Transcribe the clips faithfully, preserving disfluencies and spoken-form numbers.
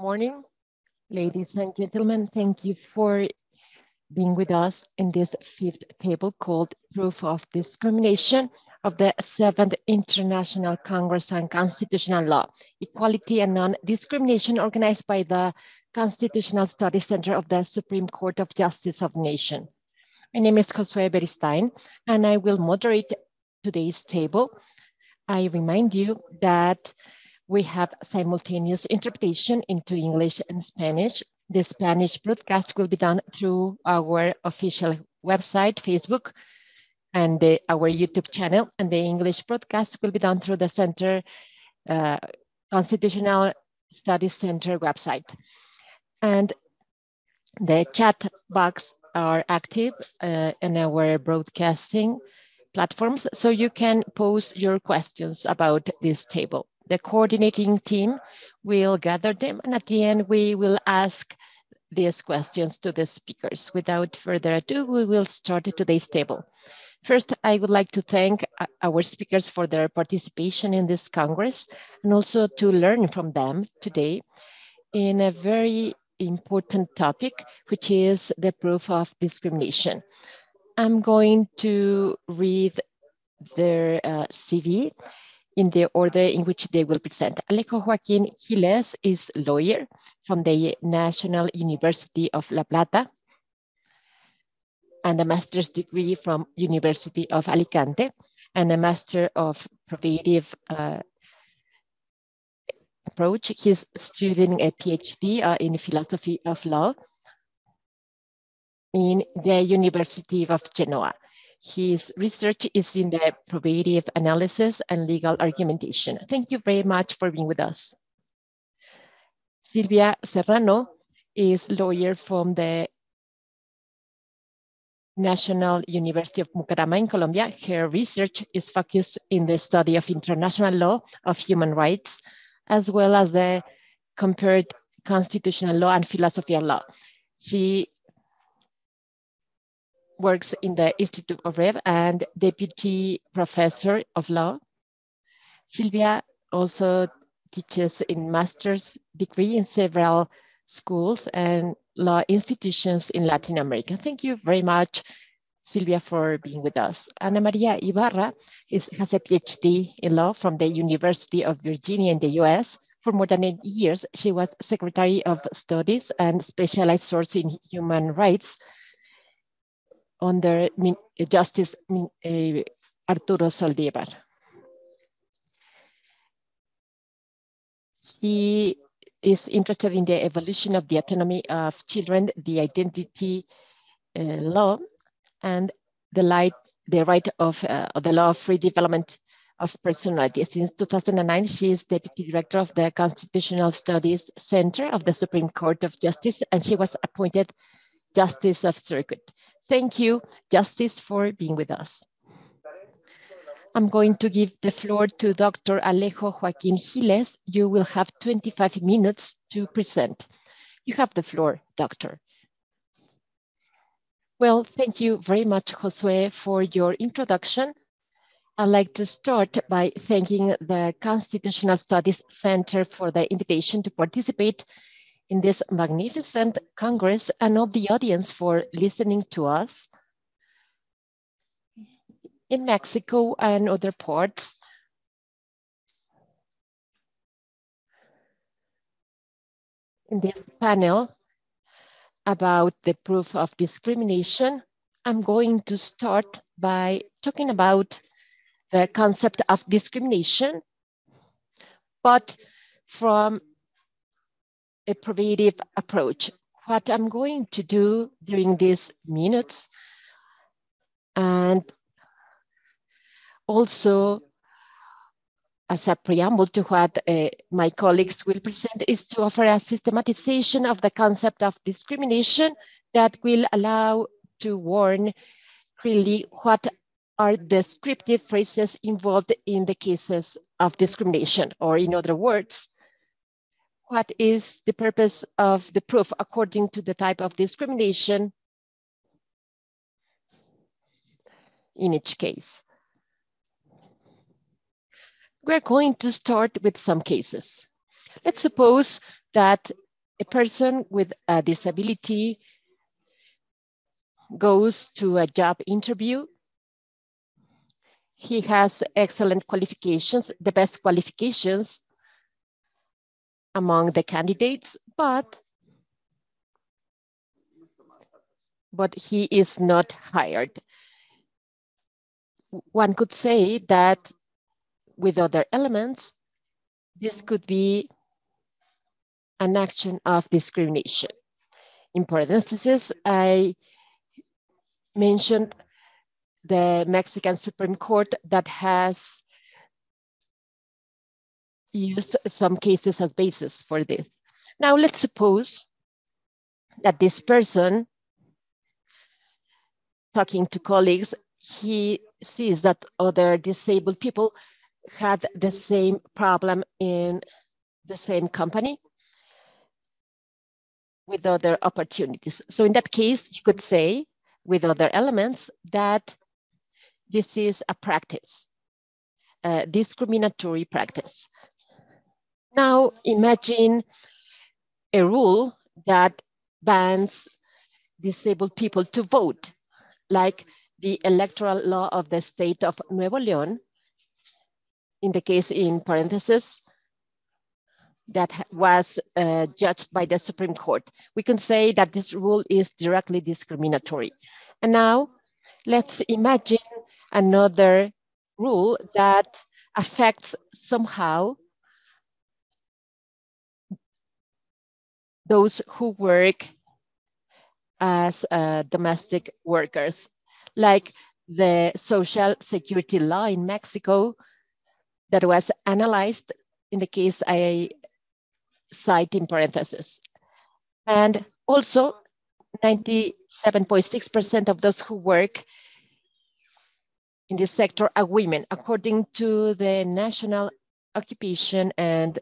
Morning, ladies and gentlemen. Thank you for being with us in this fifth table called Proof of Discrimination of the seventh International Congress on Constitutional Law, Equality and Non-Discrimination, organized by the Constitutional Studies Center of the Supreme Court of Justice of the Nation. My name is Josue Beristain, and I will moderate today's table. I remind you that we have simultaneous interpretation into English and Spanish. The Spanish broadcast will be done through our official website, Facebook, and the, our YouTube channel. And the English broadcast will be done through the Center, uh, Constitutional Studies Center website. And the chat box are active uh, in our broadcasting platforms, so you can pose your questions about this table. The coordinating team will gather them, and at the end, we will ask these questions to the speakers. Without further ado, we will start today's table. First, I would like to thank our speakers for their participation in this Congress, and also to learn from them today in a very important topic, which is the proof of discrimination. I'm going to read their uh, C V in the order in which they will present. Alejo Joaquin Giles is a lawyer from the National University of La Plata and a master's degree from University of Alicante and a master of probative uh, approach. He's studying a PhD uh, in philosophy of law in the University of Genoa. His research is in the probative analysis and legal argumentation. Thank you very much for being with us. Silvia Serrano is a lawyer from the National University of Bucaramanga in Colombia. Her research is focused in the study of international law of human rights, as well as the compared constitutional law and philosophy of law. She works in the Institute of Rev and Deputy Professor of Law. Silvia also teaches in master's degree in several schools and law institutions in Latin America. Thank you very much, Silvia, for being with us. Ana María Ibarra is, has a PhD in law from the University of Virginia in the U S. For more than eight years, she was Secretary of Studies and specialized source in human rights under Justice Arturo Zaldívar. He is interested in the evolution of the autonomy of children, the identity uh, law, and the, light, the right of uh, the law of free development of personality. Since two thousand nine, she is Deputy Director of the Constitutional Studies Center of the Supreme Court of Justice, and she was appointed Justice of Circuit. Thank you, Justice, for being with us. I'm going to give the floor to Doctor Alejo Joaquin Giles. You will have twenty-five minutes to present. You have the floor, Doctor. Well, thank you very much, Josue, for your introduction. I'd like to start by thanking the Constitutional Studies Center for the invitation to participate in this magnificent Congress, and all the audience for listening to us. In Mexico and other parts, in this panel about the proof of discrimination, I'm going to start by talking about the concept of discrimination, but from a probative approach. What I'm going to do during these minutes, and also as a preamble to what uh, my colleagues will present, is to offer a systematization of the concept of discrimination that will allow to warn clearly what are descriptive phrases involved in the cases of discrimination, or in other words, what is the purpose of the proof according to the type of discrimination in each case? We're going to start with some cases. Let's suppose that a person with a disability goes to a job interview. He has excellent qualifications, the best qualifications among the candidates, but, but he is not hired. One could say that with other elements, this could be an action of discrimination. In parentheses, I mentioned the Mexican Supreme Court that has used some cases as basis for this. Now let's suppose that this person, talking to colleagues, he sees that other disabled people had the same problem in the same company with other opportunities. So in that case, you could say with other elements that this is a practice, a discriminatory practice. Now imagine a rule that bans disabled people to vote, like the electoral law of the state of Nuevo León, in the case in parentheses, that was uh, judged by the Supreme Court. We can say that this rule is directly discriminatory. And now let's imagine another rule that affects somehow those who work as uh, domestic workers, like the Social Security law in Mexico that was analyzed in the case I cite in parentheses. And also ninety-seven point six percent of those who work in this sector are women, according to the National Occupation and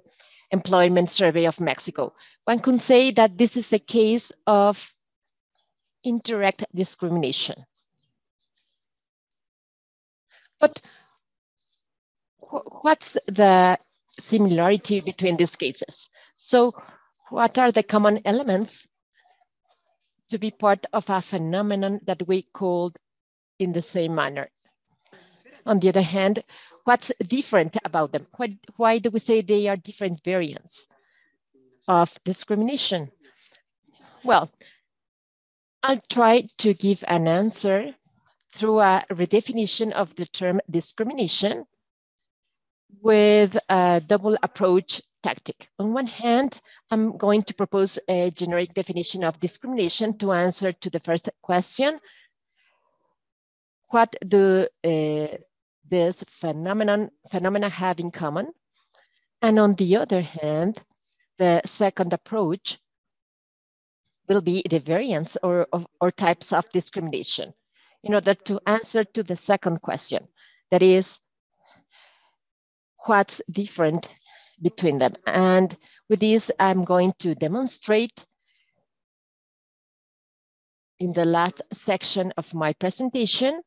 Employment Survey of Mexico. One can say that this is a case of indirect discrimination. But what's the similarity between these cases? So what are the common elements to be part of a phenomenon that we called in the same manner? On the other hand, what's different about them? Why, why do we say they are different variants of discrimination? Well, I'll try to give an answer through a redefinition of the term discrimination with a double approach tactic. On one hand, I'm going to propose a generic definition of discrimination to answer to the first question. What do uh, this phenomenon, phenomena have in common? And on the other hand, the second approach will be the variants or, or, or types of discrimination, in order to answer to the second question, that is, what's different between them. And with this, I'm going to demonstrate in the last section of my presentation,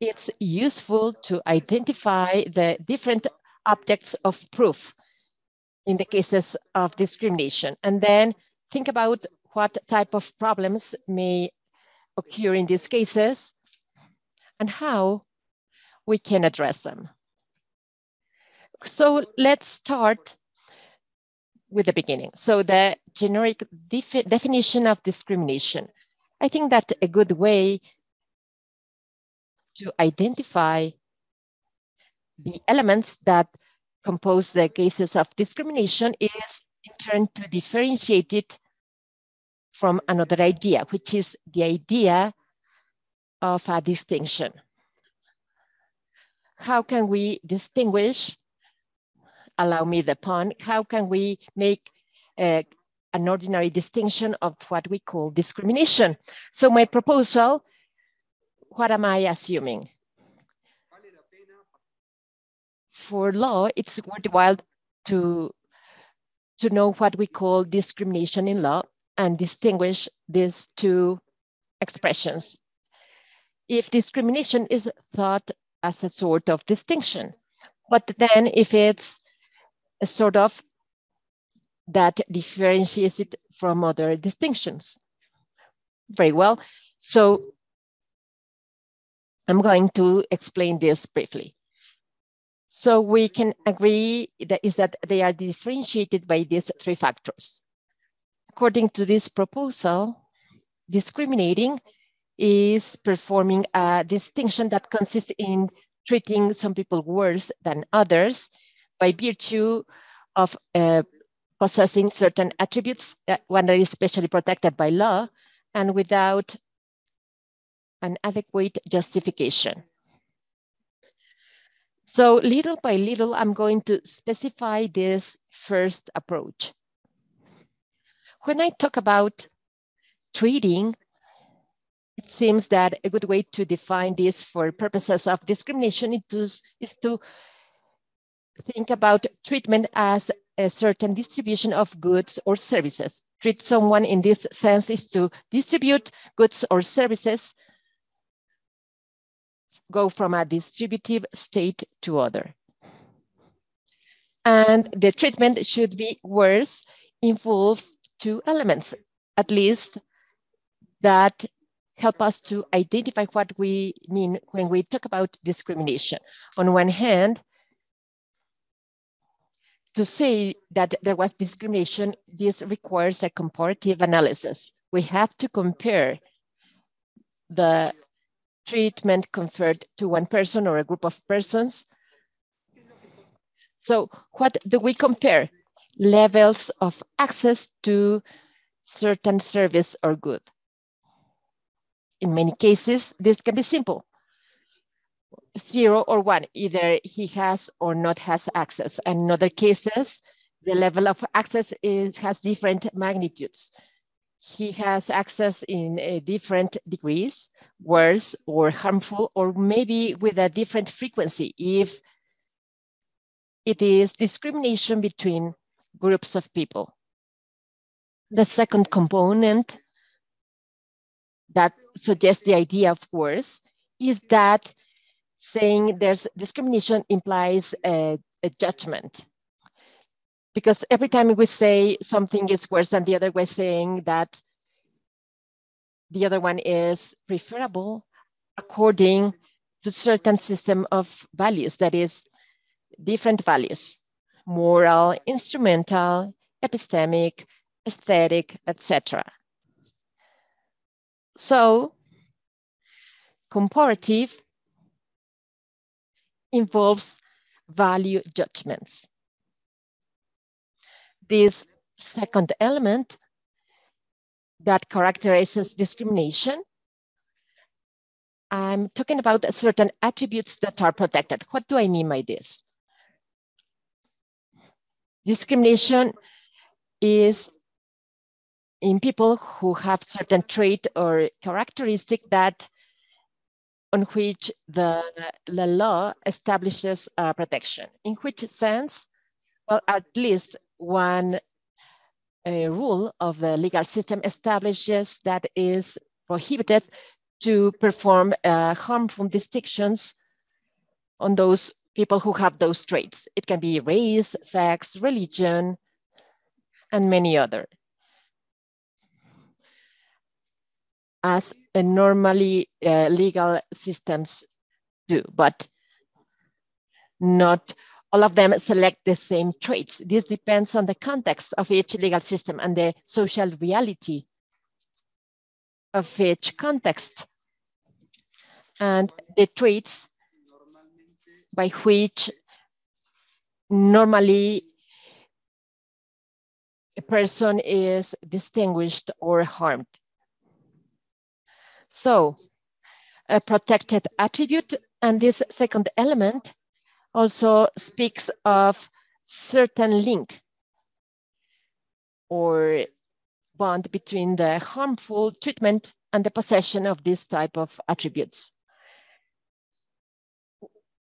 it's useful to identify the different objects of proof in the cases of discrimination, and then think about what type of problems may occur in these cases and how we can address them. So let's start with the beginning. So the generic defi- definition of discrimination. I think that a good way to identify the elements that compose the cases of discrimination is in turn to differentiate it from another idea, which is the idea of a distinction. How can we distinguish? Allow me the pun. How can we make uh, an ordinary distinction of what we call discrimination? So my proposal, what am I assuming? For law, it's worthwhile to, to know what we call discrimination in law and distinguish these two expressions. If discrimination is thought as a sort of distinction, but then if it's a sort of that differentiates it from other distinctions. Very well. So I'm going to explain this briefly. So we can agree that is that they are differentiated by these three factors. According to this proposal, discriminating is performing a distinction that consists in treating some people worse than others by virtue of uh, possessing certain attributes, that one that is specially protected by law, and without an adequate justification. So little by little, I'm going to specify this first approach. When I talk about treating, it seems that a good way to define this for purposes of discrimination is to think about treatment as a certain distribution of goods or services. Treat someone in this sense is to distribute goods or services, go from a distributive state to other. And the treatment should be worse involves two elements, at least that help us to identify what we mean when we talk about discrimination. On one hand, to say that there was discrimination, this requires a comparative analysis. We have to compare the treatment conferred to one person or a group of persons. So what do we compare? Levels of access to certain service or good. In many cases, this can be simple. Zero or one, either he has or not has access. And in other cases, the level of access is, has different magnitudes. He has access in uh, different degrees, worse or harmful, or maybe with a different frequency if it is discrimination between groups of people. The second component that suggests the idea of worse is that saying there's discrimination implies a, a judgment. Because every time we say something is worse than the other, we're saying that the other one is preferable according to certain system of values, that is different values, moral, instrumental, epistemic, aesthetic, et cetera. So comparative involves value judgments. This second element that characterizes discrimination, I'm talking about certain attributes that are protected. What do I mean by this? Discrimination is in people who have certain trait or characteristic that on which the, the law establishes uh, protection. In which sense? Well, at least one uh, rule of the legal system establishes that is prohibited to perform uh, harmful distinctions on those people who have those traits. It can be race, sex, religion, and many other. As uh, normally uh, legal systems do, but not all of them select the same traits. This depends on the context of each legal system and the social reality of each context. And the traits by which normally a person is distinguished or harmed. So a protected attribute, and this second element also speaks of certain link or bond between the harmful treatment and the possession of this type of attributes.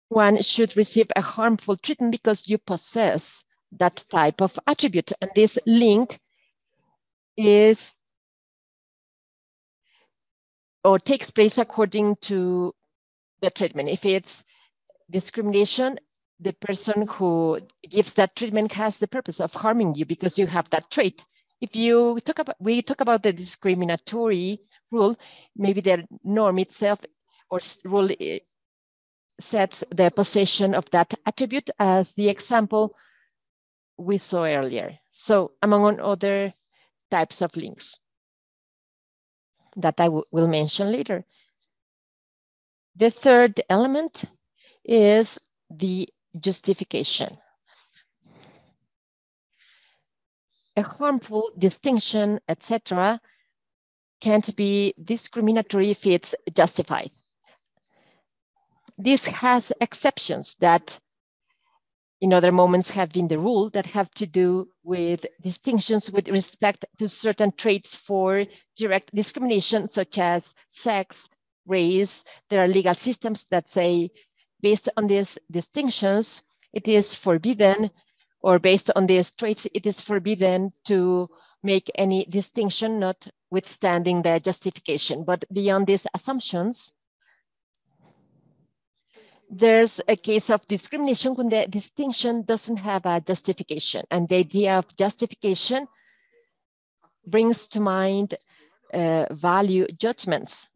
One should receive a harmful treatment because you possess that type of attribute, and this link is or takes place according to the treatment. If it's discrimination, the person who gives that treatment has the purpose of harming you because you have that trait. If you talk about, we talk about the discriminatory rule, maybe the norm itself or rule sets the possession of that attribute as the example we saw earlier. So among other types of links that I will mention later. The third element is the justification. A harmful distinction, et cetera, can't be discriminatory if it's justified. This has exceptions that in other moments have been the rule that have to do with distinctions with respect to certain traits for direct discrimination, such as sex, race. There are legal systems that say, based on these distinctions, it is forbidden, or based on these traits, it is forbidden to make any distinction, notwithstanding the justification. But beyond these assumptions, there's a case of discrimination when the distinction doesn't have a justification. And the idea of justification brings to mind uh, value judgments.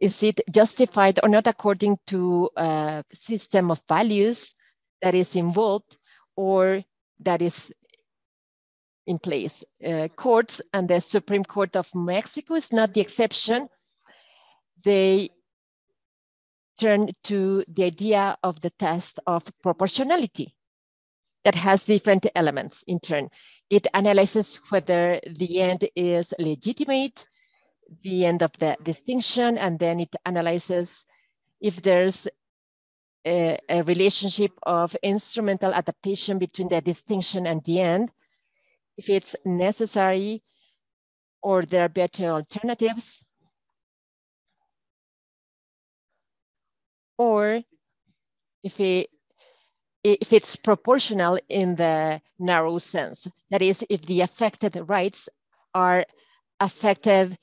Is it justified or not according to a system of values that is involved or that is in place? Uh, courts and the Supreme Court of Mexico is not the exception. They turn to the idea of the test of proportionality that has different elements in turn. It analyzes whether the end is legitimate, the end of the distinction, and then it analyzes if there's a, a relationship of instrumental adaptation between the distinction and the end, if it's necessary or there are better alternatives, or if, it, if it's proportional in the narrow sense. That is, if the affected rights are affected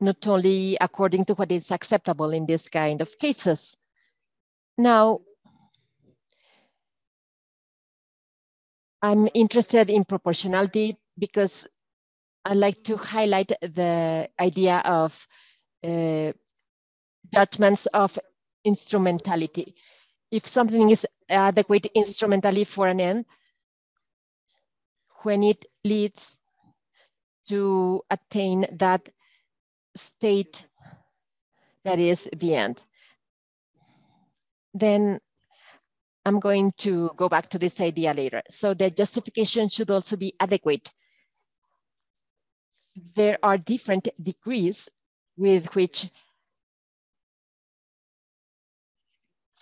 not only according to what is acceptable in this kind of cases. Now, I'm interested in proportionality because I like to highlight the idea of uh, judgments of instrumentality. If something is adequate instrumentally for an end, when it leads to attain that state that is the end, then I'm going to go back to this idea later. So the justification should also be adequate. There are different degrees with which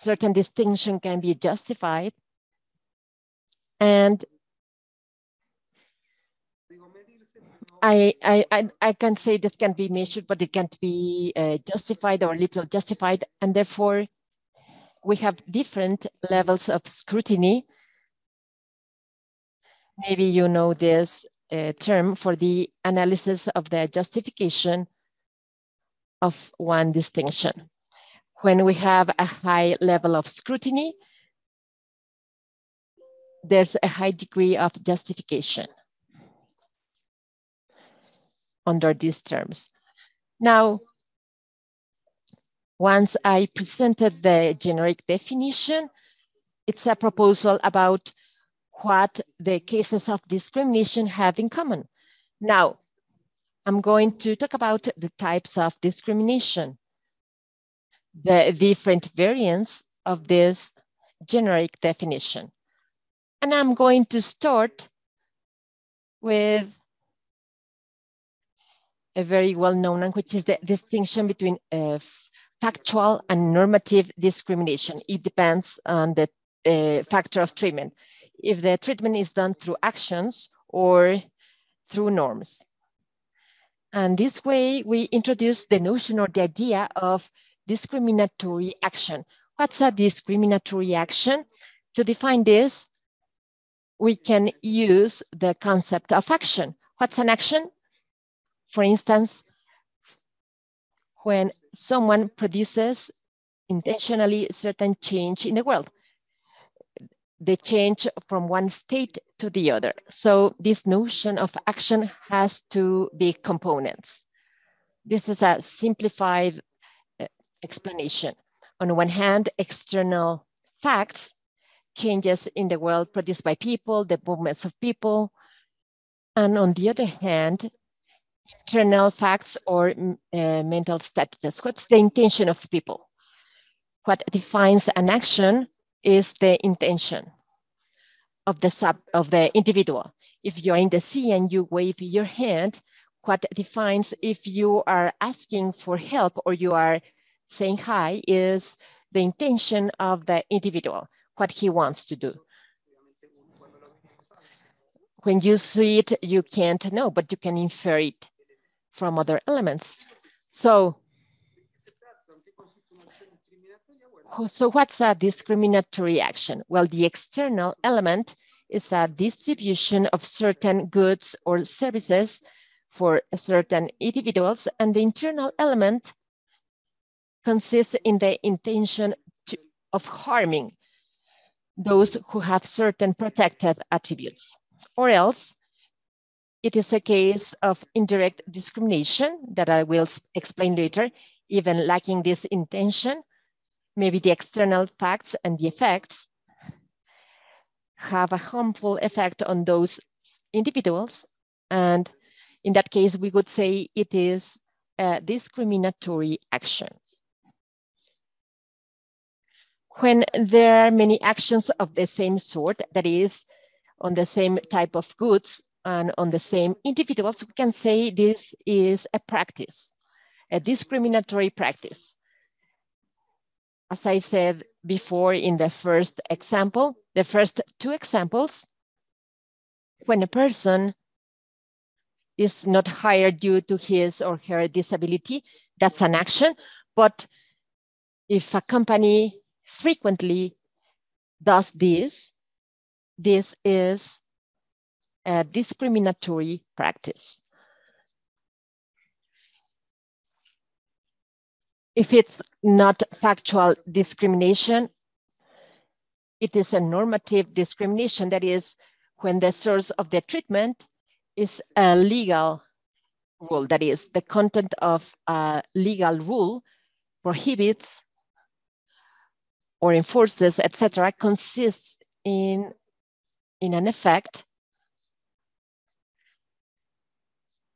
certain distinction can be justified, and I, I, I can say this can be measured, but it can't be uh, justified or little justified, and therefore we have different levels of scrutiny. Maybe you know this uh, term for the analysis of the justification of one distinction. When we have a high level of scrutiny, there's a high degree of justification under these terms. Now, once I presented the generic definition, it's a proposal about what the cases of discrimination have in common. Now, I'm going to talk about the types of discrimination, the different variants of this generic definition. And I'm going to start with a very well-known one, which is the distinction between uh, factual and normative discrimination. It depends on the uh, factor of treatment, if the treatment is done through actions or through norms. And this way, we introduce the notion or the idea of discriminatory action. What's a discriminatory action? To define this, we can use the concept of action. What's an action? For instance, when someone produces intentionally certain change in the world, the change from one state to the other. So this notion of action has two big components. This is a simplified explanation. On one hand, external facts, changes in the world produced by people, the movements of people. And on the other hand, internal facts or uh, mental status. What's the intention of people? What defines an action is the intention of the sub of the individual. If you're in the sea and you wave your hand, what defines if you are asking for help or you are saying hi is the intention of the individual, what he wants to do. When you see it, you can't know, but you can infer it from other elements. So, so what's a discriminatory action? Well, the external element is a distribution of certain goods or services for certain individuals, and the internal element consists in the intention to, of harming those who have certain protected attributes. Or else, it is a case of indirect discrimination that I will explain later, even lacking this intention. Maybe the external facts and the effects have a harmful effect on those individuals. And in that case, we would say it is a discriminatory action. When there are many actions of the same sort, that is, on the same type of goods and on the same individuals, we can say this is a practice, a discriminatory practice. As I said before in the first example, the first two examples, when a person is not hired due to his or her disability, that's an action. But if a company frequently does this, this is a discriminatory practice. If it's not factual discrimination, it is a normative discrimination, that is, when the source of the treatment is a legal rule, that is, the content of a legal rule prohibits or enforces, et cetera, consists in, in an effect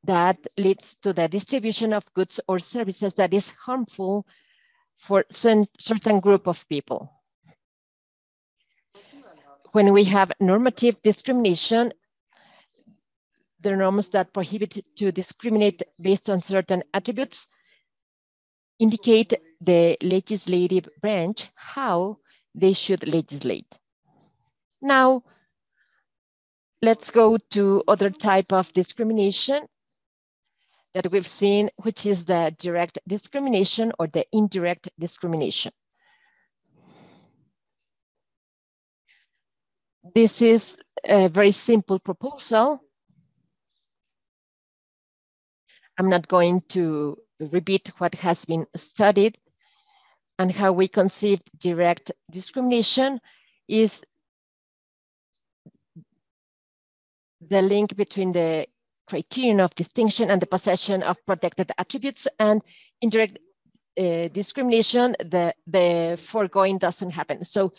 that leads to the distribution of goods or services that is harmful for some certain group of people. When we have normative discrimination, the norms that prohibit to discriminate based on certain attributes indicate the legislative branch how they should legislate. Now, let's go to other type of discrimination that we've seen, which is the direct discrimination or the indirect discrimination. This is a very simple proposal. I'm not going to repeat what has been studied, and how we conceive direct discrimination is the link between the criterion of distinction and the possession of protected attributes, and indirect uh, discrimination, the, the foregoing doesn't happen. So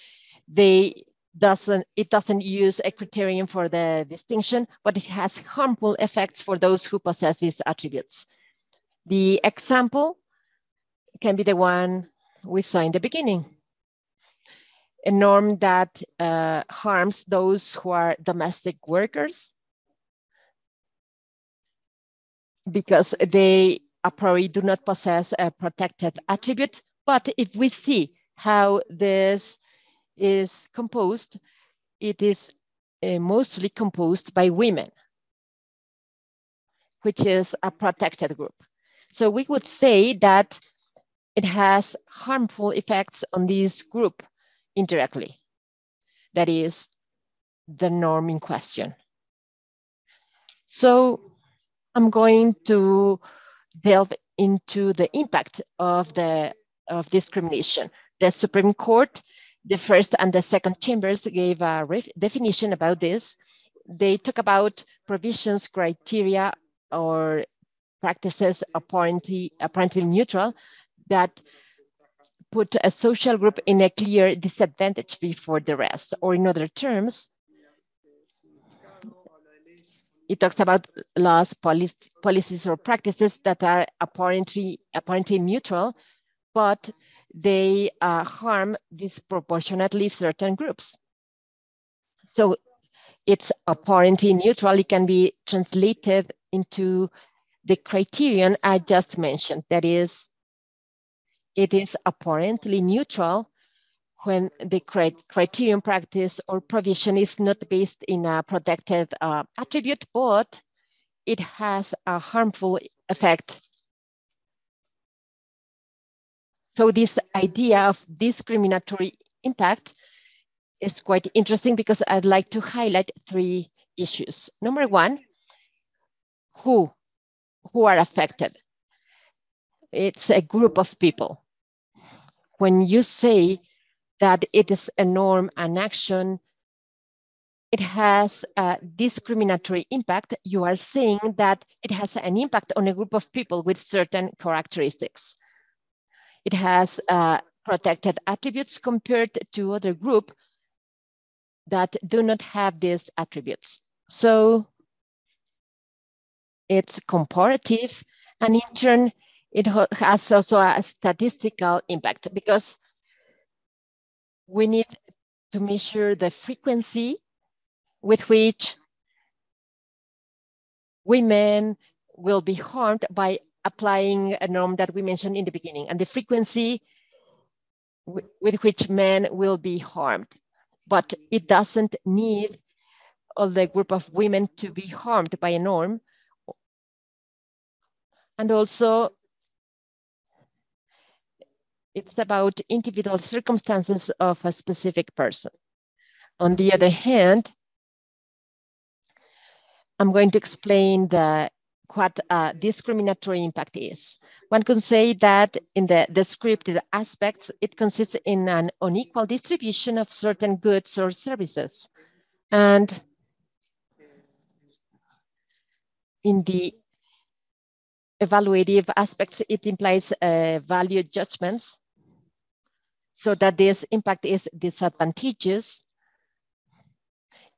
they doesn't, it doesn't use a criterion for the distinction, but it has harmful effects for those who possess these attributes. The example can be the one we saw in the beginning. A norm that uh, harms those who are domestic workers because they a priori do not possess a protected attribute. But if we see how this is composed, it is uh, mostly composed by women, which is a protected group. So we would say that it has harmful effects on this group indirectly, that is the norm in question. So I'm going to delve into the impact of the of discrimination. The Supreme Court, the first and the second chambers, gave a definition about this. They talk about provisions, criteria, or practices apparently, apparently neutral that put a social group in a clear disadvantage before the rest. Or in other terms, it talks about laws, policies, policies or practices that are apparently, apparently neutral, but they uh, harm disproportionately certain groups. So it's apparently neutral. It can be translated into the criterion I just mentioned. That is, it is apparently neutral when the criterion, practice, or provision is not based in a protected uh, attribute, but it has a harmful effect. So this idea of discriminatory impact is quite interesting because I'd like to highlight three issues. Number one, who, who are affected? It's a group of people. When you say that it is a norm, an action, it has a discriminatory impact, you are saying that it has an impact on a group of people with certain characteristics. It has uh, protected attributes compared to other group that do not have these attributes. So it's comparative, and in turn, it has also a statistical impact because we need to measure the frequency with which women will be harmed by applying a norm that we mentioned in the beginning, and the frequency with which men will be harmed. But it doesn't need all the group of women to be harmed by a norm. And also, it's about individual circumstances of a specific person. On the other hand, I'm going to explain the what uh, discriminatory impact is. One can say that in the descriptive aspects, it consists in an unequal distribution of certain goods or services. And in the evaluative aspects, it implies uh, value judgments so that this impact is disadvantageous.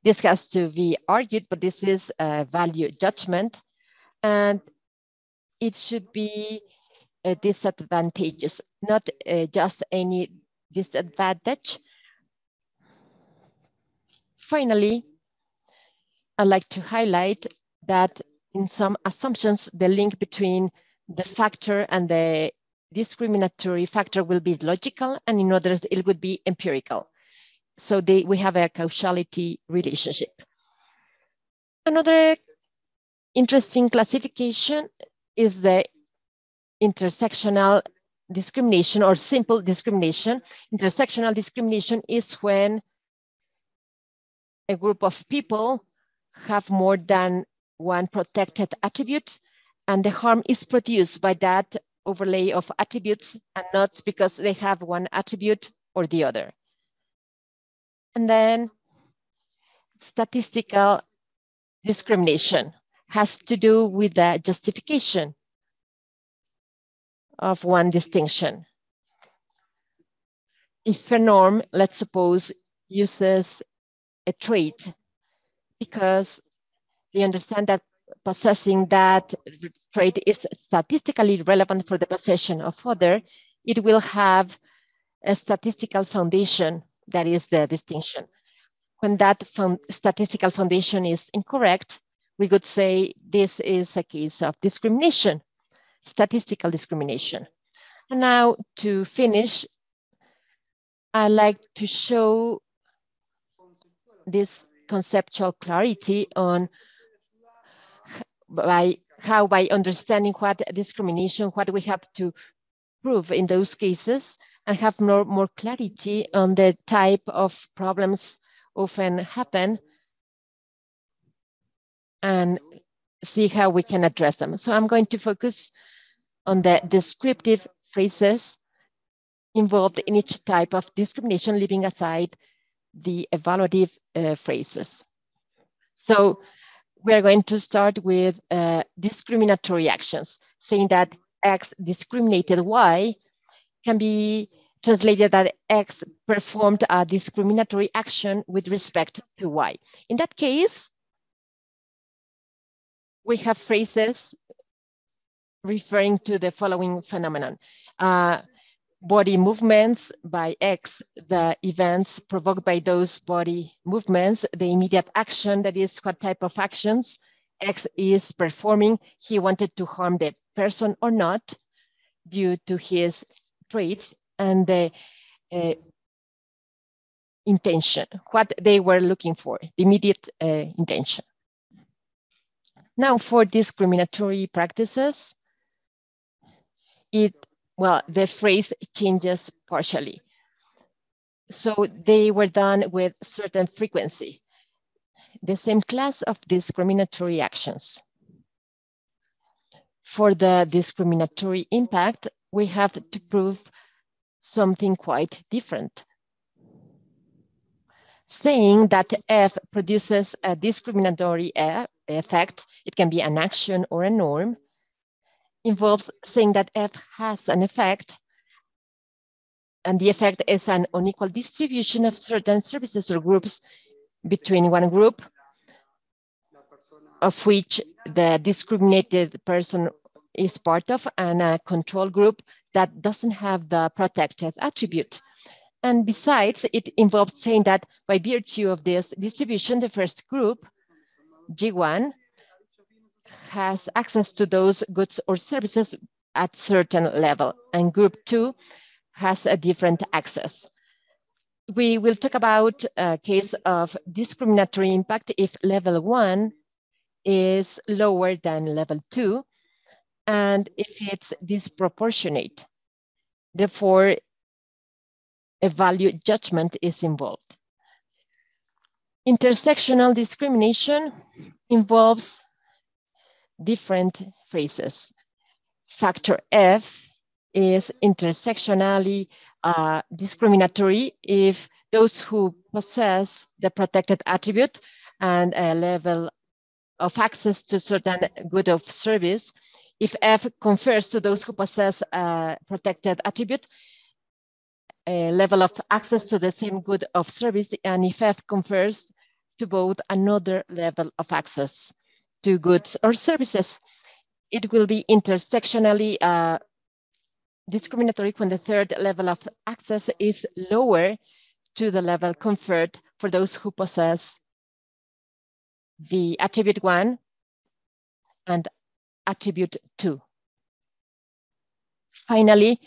This has to be argued, but this is a value judgment. And it should be uh, disadvantageous, not uh, just any disadvantage. Finally, I'd like to highlight that in some assumptions, the link between the factor and the discriminatory factor will be logical, and in others, it would be empirical. So they, we have a causality relationship. Another interesting classification is the intersectional discrimination or simple discrimination. Intersectional discrimination is when a group of people have more than one protected attribute, and the harm is produced by that overlay of attributes and not because they have one attribute or the other. And then statistical discrimination has to do with the justification of one distinction. If a norm, let's suppose, uses a trait because they understand that possessing that trait is statistically relevant for the possession of other, it will have a statistical foundation, that is the distinction. When that found statistical foundation is incorrect, we could say this is a case of discrimination, statistical discrimination. And now to finish, I like to show this conceptual clarity on by how by understanding what discrimination, what we have to prove in those cases, and have more, more clarity on the type of problems often happen, and see how we can address them. So I'm going to focus on the descriptive phrases involved in each type of discrimination, leaving aside the evaluative uh, phrases. So we're going to start with uh, discriminatory actions, saying that X discriminated Y can be translated that X performed a discriminatory action with respect to Y. In that case, we have phrases referring to the following phenomenon. Uh, body movements by X, the events provoked by those body movements, the immediate action, that is what type of actions X is performing, he wanted to harm the person or not due to his traits, and the uh, intention, what they were looking for, the immediate uh, intention. Now for discriminatory practices, it, well, the phrase changes partially. So they were done with certain frequency, the same class of discriminatory actions. For the discriminatory impact, we have to prove something quite different. Saying that F produces a discriminatory effect, it can be an action or a norm, involves saying that F has an effect, and the effect is an unequal distribution of certain services or groups between one group, of which the discriminated person is part of, and a control group that doesn't have the protected attribute. And besides, it involves saying that by virtue of this distribution, the first group, G one, has access to those goods or services at certain level, and group two has a different access. We will talk about a case of discriminatory impact if level one is lower than level two, and if it's disproportionate. Therefore, a value judgment is involved. Intersectional discrimination involves different phrases. Factor F is intersectionally uh, discriminatory if those who possess the protected attribute and a level of access to certain good of service, if F confers to those who possess a protected attribute a level of access to the same good of service, and if F confers to both another level of access to goods or services. It will be intersectionally uh, discriminatory when the third level of access is lower to the level conferred for those who possess the attribute one and attribute two. Finally,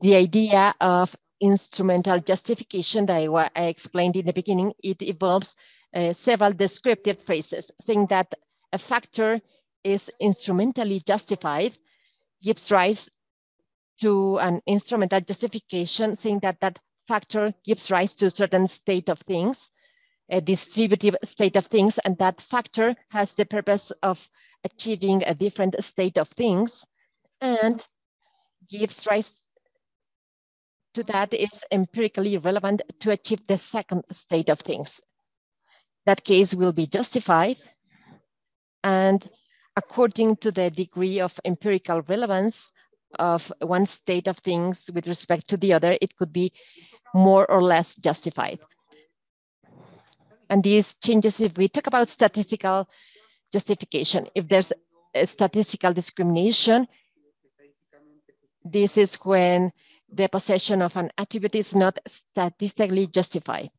the idea of instrumental justification that I, I explained in the beginning, it involves uh, several descriptive phrases, saying that a factor is instrumentally justified, gives rise to an instrumental justification, saying that that factor gives rise to a certain state of things, a distributive state of things, and that factor has the purpose of achieving a different state of things, and gives rise to that is empirically relevant to achieve the second state of things. That case will be justified, and according to the degree of empirical relevance of one state of things with respect to the other, it could be more or less justified. And these changes, if we talk about statistical justification, if there's a statistical discrimination, this is when the possession of an attribute is not statistically justified.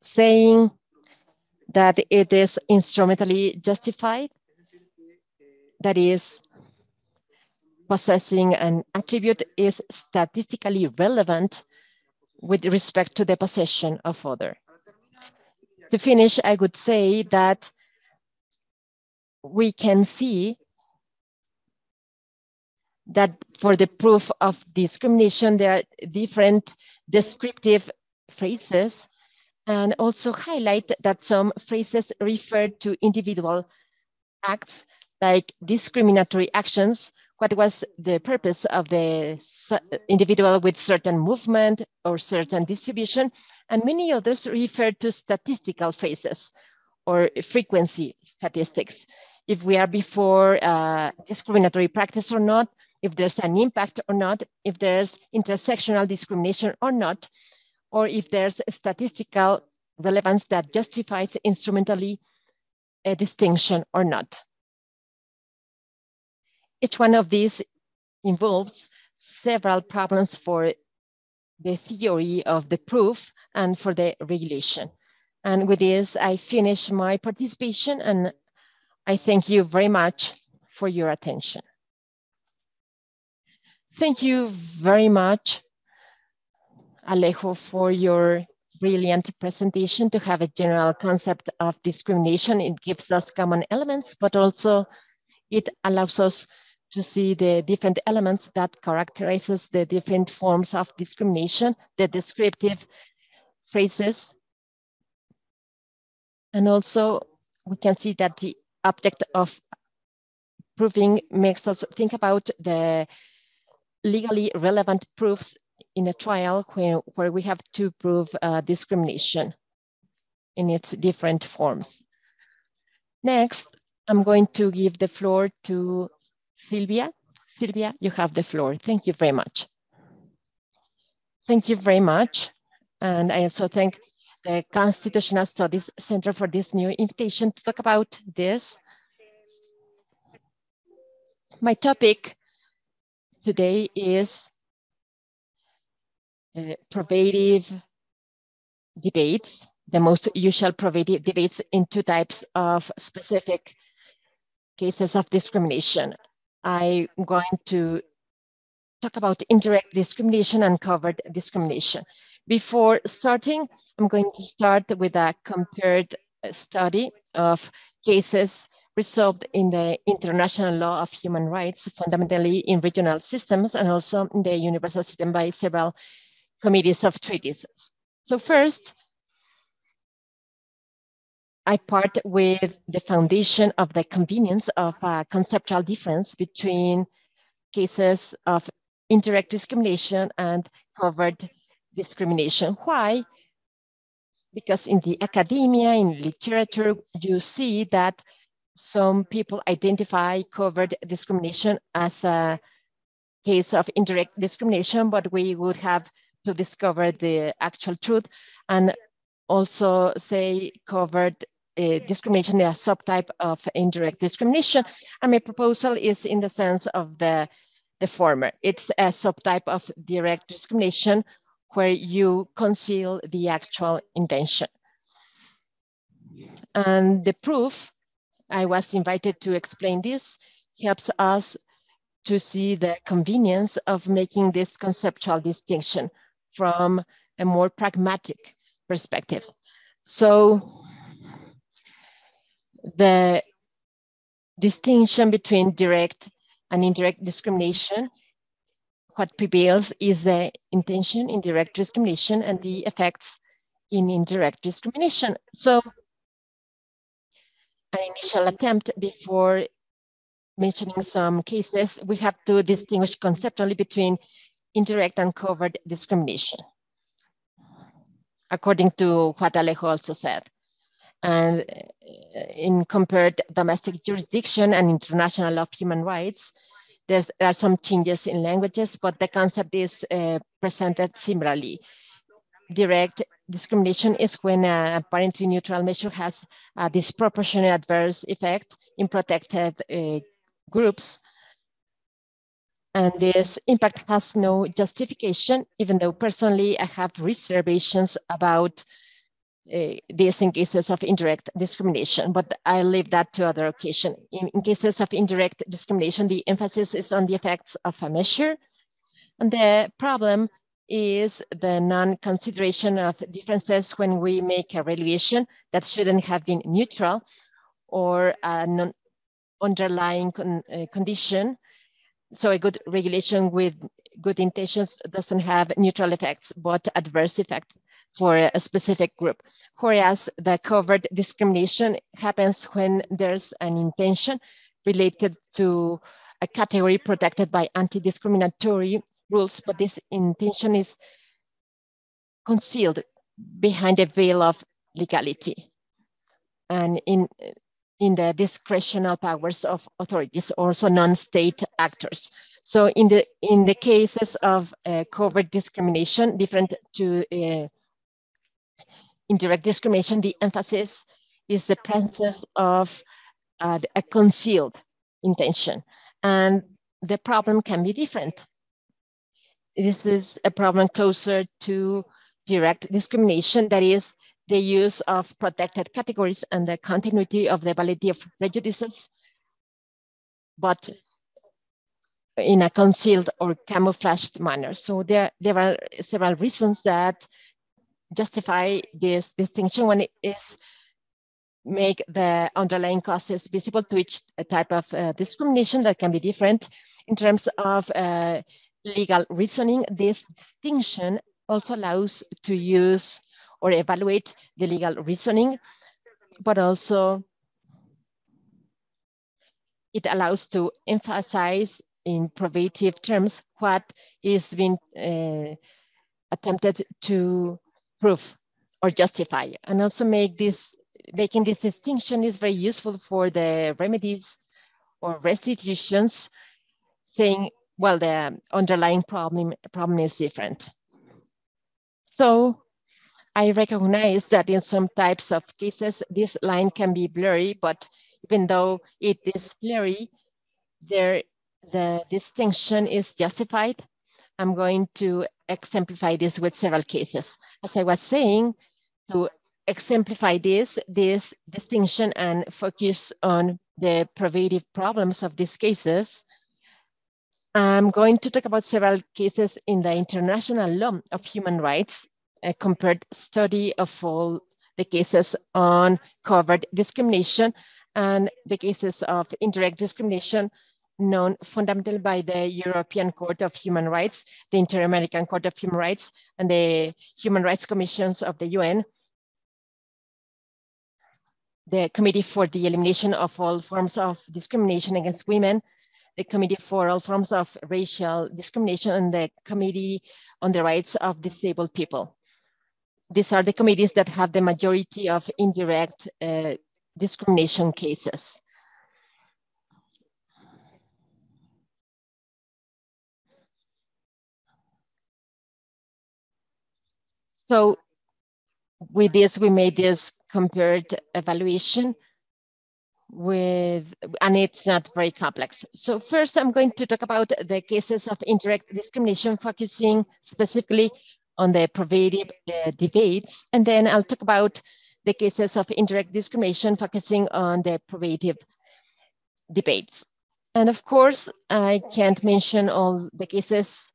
Saying that it is instrumentally justified, that is, possessing an attribute is statistically relevant with respect to the possession of other. To finish, I would say that we can see that for the proof of discrimination, there are different descriptive phrases, and also highlight that some phrases refer to individual acts like discriminatory actions what was the purpose of the individual with certain movement or certain distribution, and many others refer to statistical phrases or frequency statistics. If we are before uh, discriminatory practice or not, if there's an impact or not, if there's intersectional discrimination or not, or if there's a statistical relevance that justifies instrumentally a distinction or not. Each one of these involves several problems for the theory of the proof and for the regulation. And with this, I finish my participation, and I thank you very much for your attention. Thank you very much, Alejo, for your brilliant presentation. To have a general concept of discrimination, it gives us common elements, but also it allows us to see the different elements that characterizes the different forms of discrimination, the descriptive phrases. And also we can see that the object of proving makes us think about the legally relevant proofs in a trial where, where we have to prove uh, discrimination in its different forms. Next, I'm going to give the floor to Silvia. Silvia, you have the floor. Thank you very much. Thank you very much. And I also thank the Constitutional Studies Center for this new invitation to talk about this. My topic today is uh, probative debates, the most usual probative debates in two types of specific cases of discrimination. I'm going to talk about indirect discrimination and covert discrimination. Before starting, I'm going to start with a compared study of cases resolved in the international law of human rights, fundamentally in regional systems and also in the universal system by several committees of treaties. So first, I part with the foundation of the convenience of a conceptual difference between cases of indirect discrimination and covert discrimination. Why? Because in the academia, in literature, you see that some people identify covert discrimination as a case of indirect discrimination, but we would have to discover the actual truth and also say covert Uh, discrimination is a subtype of indirect discrimination, and my proposal is in the sense of the, the former. It's a subtype of direct discrimination where you conceal the actual intention. And the proof, I was invited to explain this, helps us to see the convenience of making this conceptual distinction from a more pragmatic perspective. So the distinction between direct and indirect discrimination, what prevails is the intention in direct discrimination and the effects in indirect discrimination. So an initial attempt before mentioning some cases, we have to distinguish conceptually between indirect and covert discrimination, according to what Alejo also said. And in compared domestic jurisdiction and international law of human rights, there are some changes in languages, but the concept is uh, presented similarly. Direct discrimination is when an apparently neutral measure has a disproportionate adverse effect in protected uh, groups. And this impact has no justification, even though personally I have reservations about Uh, this in cases of indirect discrimination, but I leave that to other occasion. In, in cases of indirect discrimination, the emphasis is on the effects of a measure, and the problem is the non-consideration of differences when we make a evaluation that shouldn't have been neutral or an underlying con uh, condition. So a good regulation with good intentions doesn't have neutral effects, but adverse effects for a specific group, whereas the covert discrimination happens when there's an intention related to a category protected by anti-discriminatory rules, but this intention is concealed behind the veil of legality and in, in the discretional powers of authorities, also non-state actors. So in the, in the cases of uh, covert discrimination, different to uh, indirect discrimination, the emphasis is the presence of uh, a concealed intention. And the problem can be different. This is a problem closer to direct discrimination, that is the use of protected categories and the continuity of the validity of prejudices, but in a concealed or camouflaged manner. So there, there are several reasons that justify this distinction. One is make the underlying causes visible to each type of uh, discrimination that can be different. In terms of uh, legal reasoning, this distinction also allows to use or evaluate the legal reasoning, but also it allows to emphasize in probative terms what is being uh, attempted to prove or justify, and also make this making this distinction is very useful for the remedies or restitutions, saying, well, the underlying problem, problem is different. So I recognize that in some types of cases, this line can be blurry, but even though it is blurry, there, the distinction is justified. I'm going to exemplify this with several cases. As I was saying, to exemplify this, this distinction and focus on the pervasive problems of these cases, I'm going to talk about several cases in the international law of human rights, a compared study of all the cases on covert discrimination and the cases of indirect discrimination known fundamentally by the European Court of Human Rights, the Inter-American Court of Human Rights, and the Human Rights Commissions of the U N, the Committee for the Elimination of All Forms of Discrimination Against Women, the Committee for All Forms of Racial Discrimination, and the Committee on the Rights of Disabled People. These are the committees that have the majority of indirect uh, discrimination cases. So with this, we made this compared evaluation with, and it's not very complex. So first I'm going to talk about the cases of indirect discrimination, focusing specifically on the pervasive uh, debates. And then I'll talk about the cases of indirect discrimination, focusing on the pervasive debates. And of course, I can't mention all the cases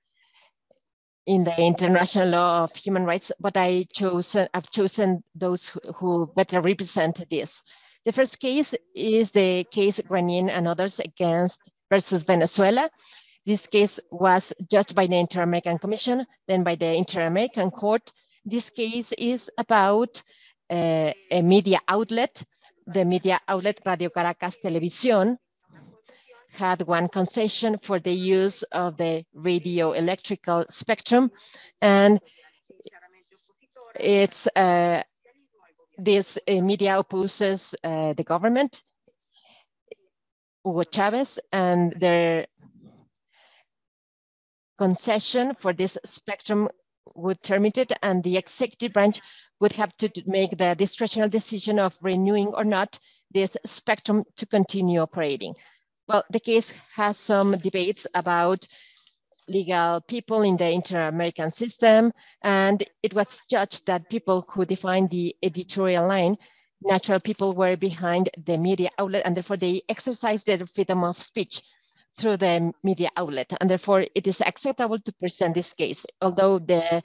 in the international law of human rights, but I chose, I've chosen those who better represent this. The first case is the case Granier and others against versus Venezuela. This case was judged by the Inter-American Commission, then by the Inter-American Court. This case is about uh, a media outlet. The media outlet Radio Caracas Television had one concession for the use of the radio electrical spectrum, and it's uh, this uh, media opposes uh, the government, Hugo Chavez, and their concession for this spectrum would terminate it, and the executive branch would have to make the discretionary decision of renewing or not this spectrum to continue operating. Well, the case has some debates about legal people in the inter-American system, and it was judged that people who defined the editorial line, natural people, were behind the media outlet, and therefore they exercised their freedom of speech through the media outlet, and therefore it is acceptable to present this case, although the,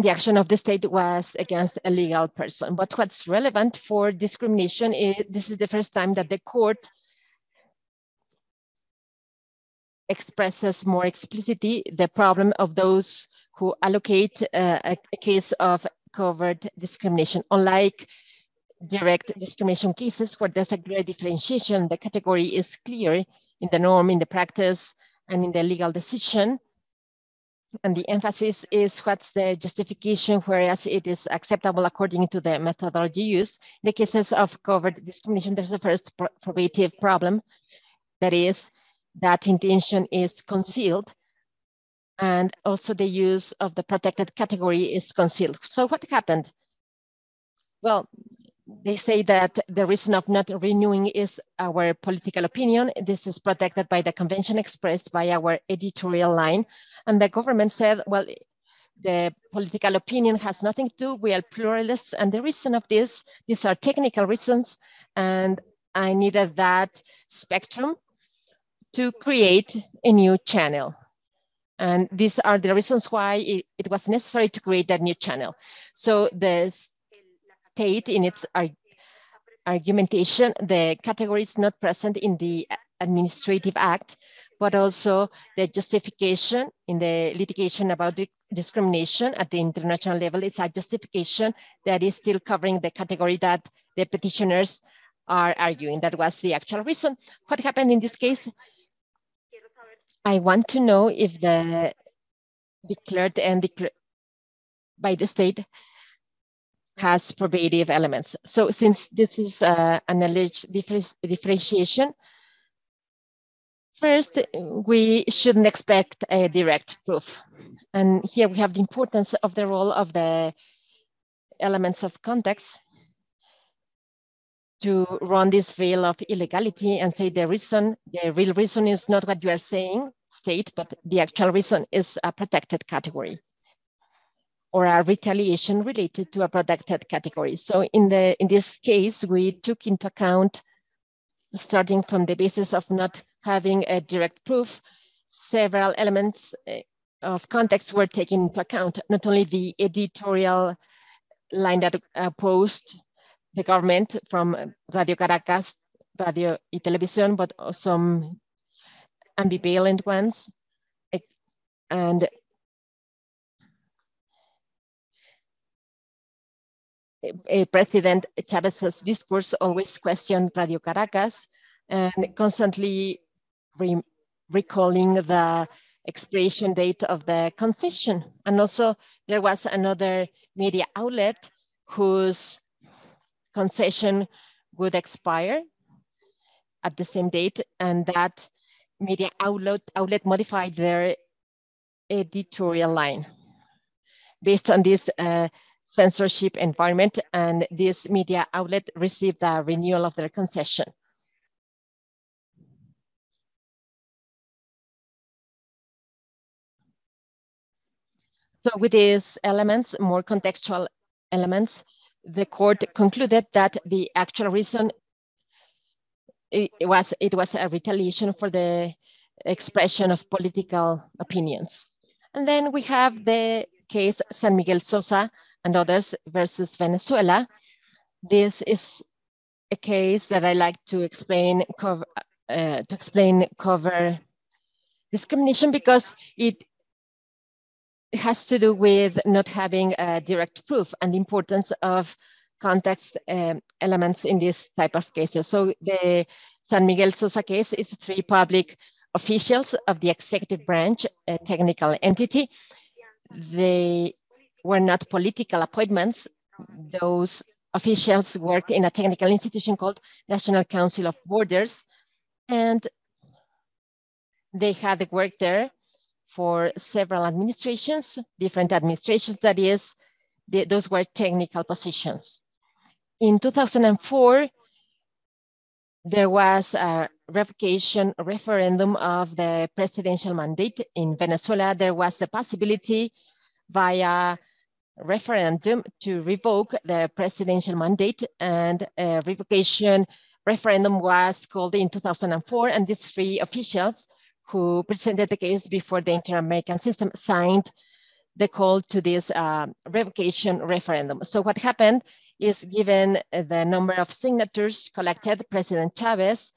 the action of the state was against a legal person. But what's relevant for discrimination is this is the first time that the court expresses more explicitly the problem of those who allocate uh, a, a case of covert discrimination. Unlike direct discrimination cases where there's a great differentiation, the category is clear in the norm, in the practice, and in the legal decision. And the emphasis is what's the justification, whereas it is acceptable according to the methodology used. In the cases of covert discrimination, there's a first probative problem, that is, that intention is concealed, and also the use of the protected category is concealed. So what happened? Well, they say that the reason of not renewing is our political opinion. This is protected by the convention expressed by our editorial line. And the government said, well, the political opinion has nothing to do. We are pluralists. And the reason of this, these are technical reasons. And I needed that spectrum to create a new channel. And these are the reasons why it, it was necessary to create that new channel. So this state in its arg argumentation, the category is not present in the administrative act, but also the justification in the litigation about discrimination at the international level is a justification that is still covering the category that the petitioners are arguing. That was the actual reason. What happened in this case? I want to know if the declared and declared by the state has probative elements. So since this is uh, an alleged differentiation, first, we shouldn't expect a direct proof. And here we have the importance of the role of the elements of context to run this veil of illegality and say the reason, the real reason is not what you are saying, state, but the actual reason is a protected category or a retaliation related to a protected category. So in, the, in this case, we took into account, starting from the basis of not having a direct proof, several elements of context were taken into account, not only the editorial line that opposed the government from Radio Caracas, Radio y Televisión, but some ambivalent ones. And President Chávez's discourse always questioned Radio Caracas and constantly re recalling the expiration date of the concession. And also there was another media outlet whose concession would expire at the same date, and that media outlet, outlet modified their editorial line based on this uh, censorship environment, and this media outlet received a renewal of their concession. So with these elements, more contextual elements, the court concluded that the actual reason it was, it was a retaliation for the expression of political opinions. And then we have the case San Miguel Sosa and others versus Venezuela. This is a case that I like to explain cover, uh, to explain cover discrimination because it has to do with not having a direct proof and the importance of context um, elements in this type of cases. So the San Miguel Sosa case is three public officials of the executive branch, a technical entity. They were not political appointments. Those officials worked in a technical institution called National Council of Borders, and they had worked there for several administrations, different administrations, that is, the, those were technical positions. In two thousand four, there was a revocation referendum of the presidential mandate in Venezuela. There was the possibility via referendum to revoke the presidential mandate, and a revocation referendum was called in two thousand four, and these three officials who presented the case before the Inter-American system signed the call to this uh, revocation referendum. So what happened is, given the number of signatures collected, President Chavez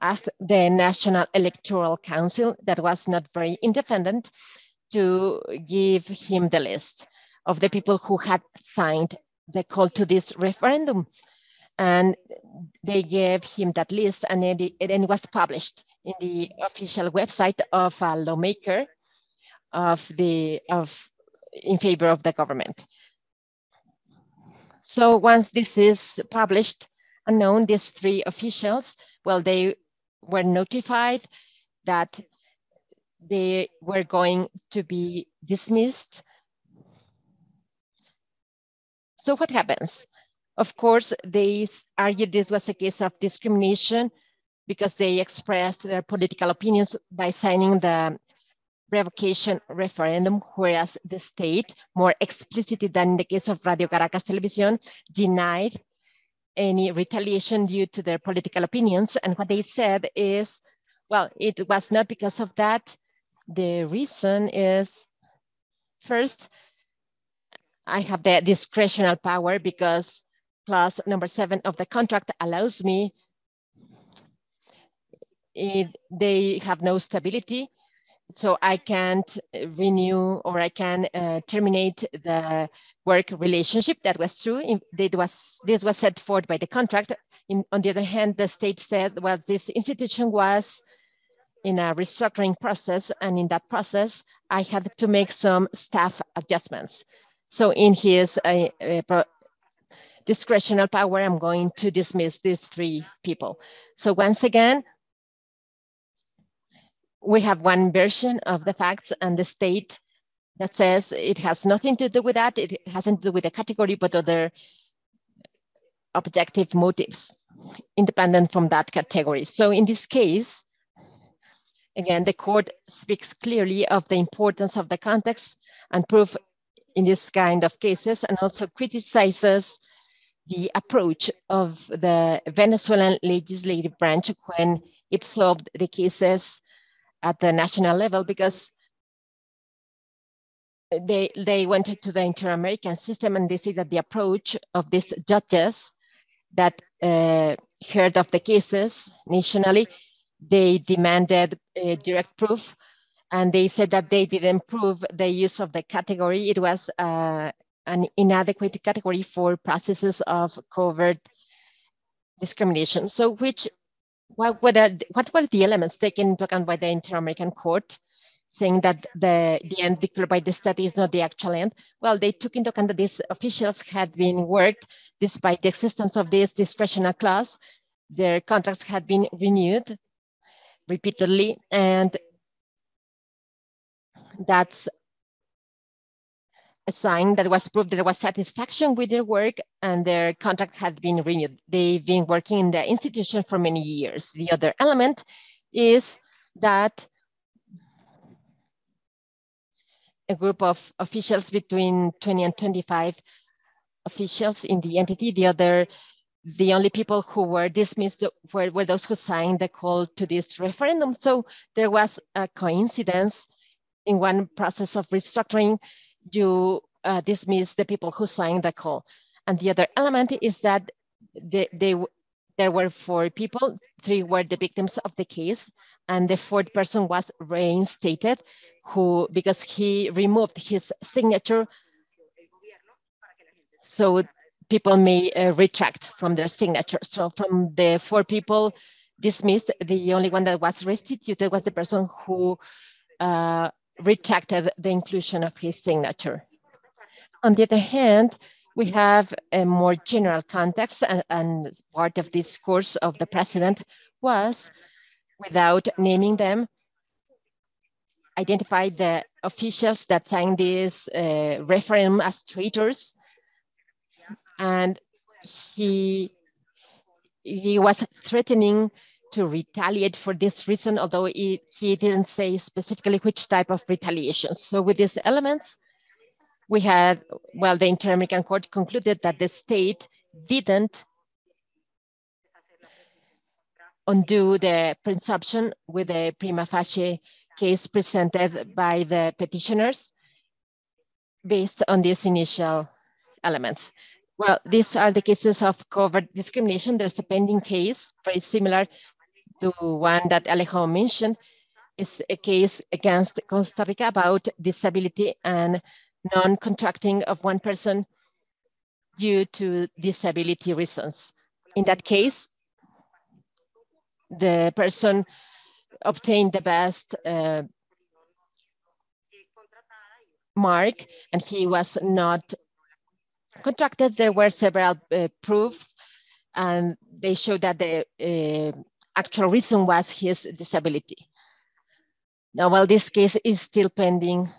asked the National Electoral Council, that was not very independent, to give him the list of the people who had signed the call to this referendum. and they gave him that list, and then it, it was published in the official website of a lawmaker of the of in favor of the government. So once this is published and known, these three officials, well, they were notified that they were going to be dismissed. So what happens? Of course, they argued this was a case of discrimination because they expressed their political opinions by signing the revocation referendum, whereas the state, more explicitly than in the case of Radio Caracas Television, denied any retaliation due to their political opinions. And what they said is, well, it was not because of that. The reason is, first, I have the discretional power because clause number seven of the contract allows me, it, they have no stability. So I can't renew or I can uh, terminate the work relationship. That was true. If it was, this was set forth by the contract. In, on the other hand, the state said, well, this institution was in a restructuring process. And in that process, I had to make some staff adjustments. So in his uh, uh, discretional power, I'm going to dismiss these three people. So once again, we have one version of the facts and the state that says it has nothing to do with that. It hasn't to do with the category, but other objective motives independent from that category. So in this case, again, the court speaks clearly of the importance of the context and proof in this kind of cases, and also criticizes the approach of the Venezuelan legislative branch when it solved the cases at the national level, because they, they went to the Inter-American system and they see that the approach of these judges that uh, heard of the cases nationally, they demanded uh, direct proof, and they said that they didn't prove the use of the category. It was uh, an inadequate category for processes of covert discrimination. So which What were, the, what were the elements taken into account by the Inter-American Court, saying that the, the end declared by the state is not the actual end? Well, they took into account that these officials had been worked despite the existence of this discretionary clause. Their contracts had been renewed repeatedly, and that's a sign that was proved there was satisfaction with their work and their contract had been renewed. They've been working in the institution for many years. The other element is that a group of officials, between twenty and twenty-five officials in the entity, the other, the only people who were dismissed were, were those who signed the call to this referendum. So there was a coincidence in one process of restructuring. You uh, dismiss the people who signed the call. And the other element is that they, they, there were four people, three were the victims of the case, and the fourth person was reinstated, who because he removed his signature, so people may uh, retract from their signature. So from the four people dismissed, the only one that was restituted was the person who uh, retracted the inclusion of his signature. On the other hand, we have a more general context, and, and part of this course of the president was, without naming them, identify the officials that signed this uh, referendum as traitors, and he, he was threatening to retaliate for this reason, although he, he didn't say specifically which type of retaliation. So with these elements, we had, well, the Inter-American Court concluded that the state didn't undo the presumption with the prima facie case presented by the petitioners based on these initial elements. Well, these are the cases of covert discrimination. There's a pending case, very similar the one that Alejo mentioned, is a case against Costa Rica about disability and non-contracting of one person due to disability reasons. In that case, the person obtained the best uh, mark and he was not contracted. There were several uh, proofs and they showed that the uh, actual reason was his disability. Now, while this case is still pending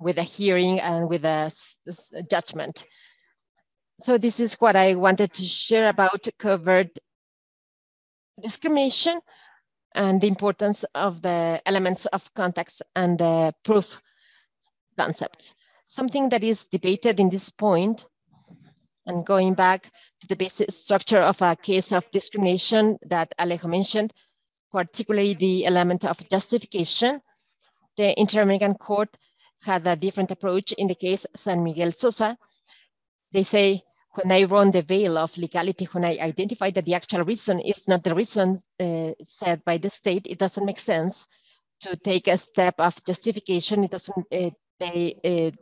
with a hearing and with a, a judgment. So this is what I wanted to share about covered discrimination and the importance of the elements of context and the proof concepts. Something that is debated in this point, and going back to the basic structure of a case of discrimination that Alejo mentioned, particularly the element of justification, the Inter-American Court had a different approach in the case San Miguel Sosa. They say, when I run the veil of legality, when I identify that the actual reason is not the reason uh, said by the state, it doesn't make sense to take a step of justification. It doesn't uh, they, uh,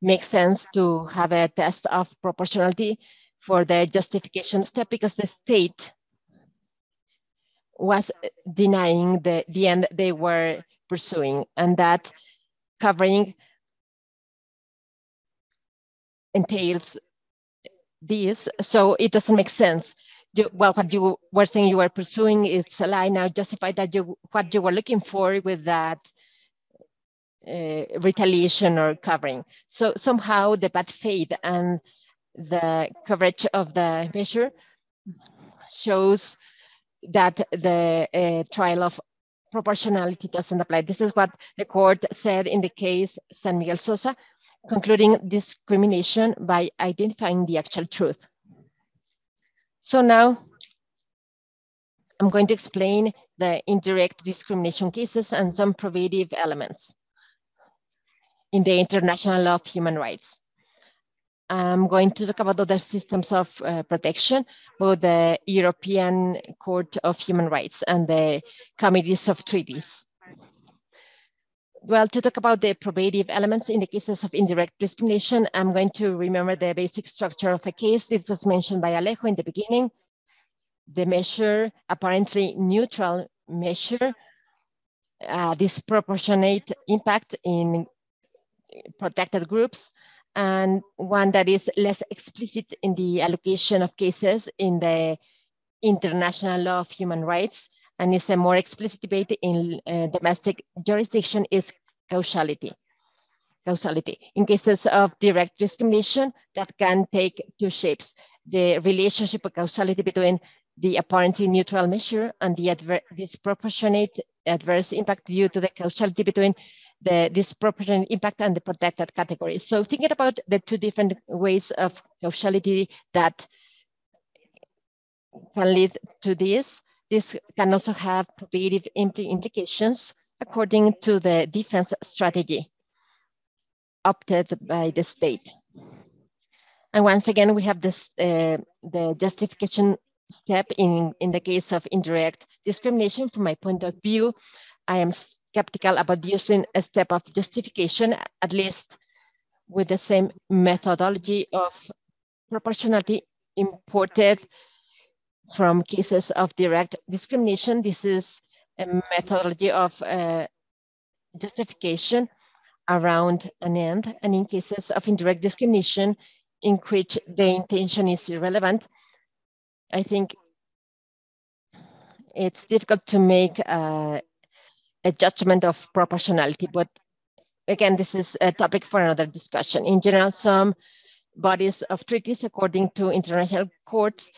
make sense to have a test of proportionality for the justification step because the state was denying the, the end they were pursuing, and that covering entails this, so it doesn't make sense. You, well, what you were saying you were pursuing is a lie. Now justify that you what you were looking for with that uh, retaliation or covering. So somehow the bad faith and the coverage of the measure shows that the uh, trial of proportionality doesn't apply. This is what the court said in the case San Miguel Sosa, concluding discrimination by identifying the actual truth. So now I'm going to explain the indirect discrimination cases and some probative elements in the international law of human rights. I'm going to talk about other systems of uh, protection, both the European Court of Human Rights and the Committees of Treaties. Well, to talk about the probative elements in the cases of indirect discrimination, I'm going to remember the basic structure of a case. This was mentioned by Alejo in the beginning. The measure, apparently neutral measure, uh, disproportionate impact in protected groups, and one that is less explicit in the allocation of cases in the international law of human rights, and is a more explicit debate in uh, domestic jurisdiction is causality. Causality. In cases of direct discrimination, that can take two shapes: the relationship of causality between the apparently neutral measure and the adver disproportionate adverse impact due to the causality between the disproportionate impact and the protected category. So thinking about the two different ways of causality that can lead to this, this can also have probative implications according to the defense strategy opted by the state. And once again, we have this uh, the justification step in, in the case of indirect discrimination. From my point of view, I am skeptical about using a step of justification, at least with the same methodology of proportionality imported from cases of direct discrimination. This is a methodology of uh, justification around an end. And in cases of indirect discrimination in which the intention is irrelevant, I think it's difficult to make uh, a judgment of proportionality, but again, this is a topic for another discussion. In general, some bodies of treaties, according to international courts,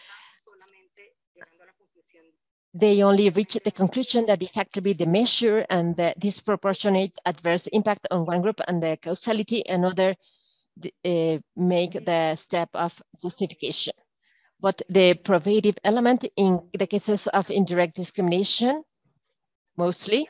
they only reach the conclusion that effectively the measure and the disproportionate adverse impact on one group and the causality another uh, make the step of justification. But the probative element in the cases of indirect discrimination, mostly,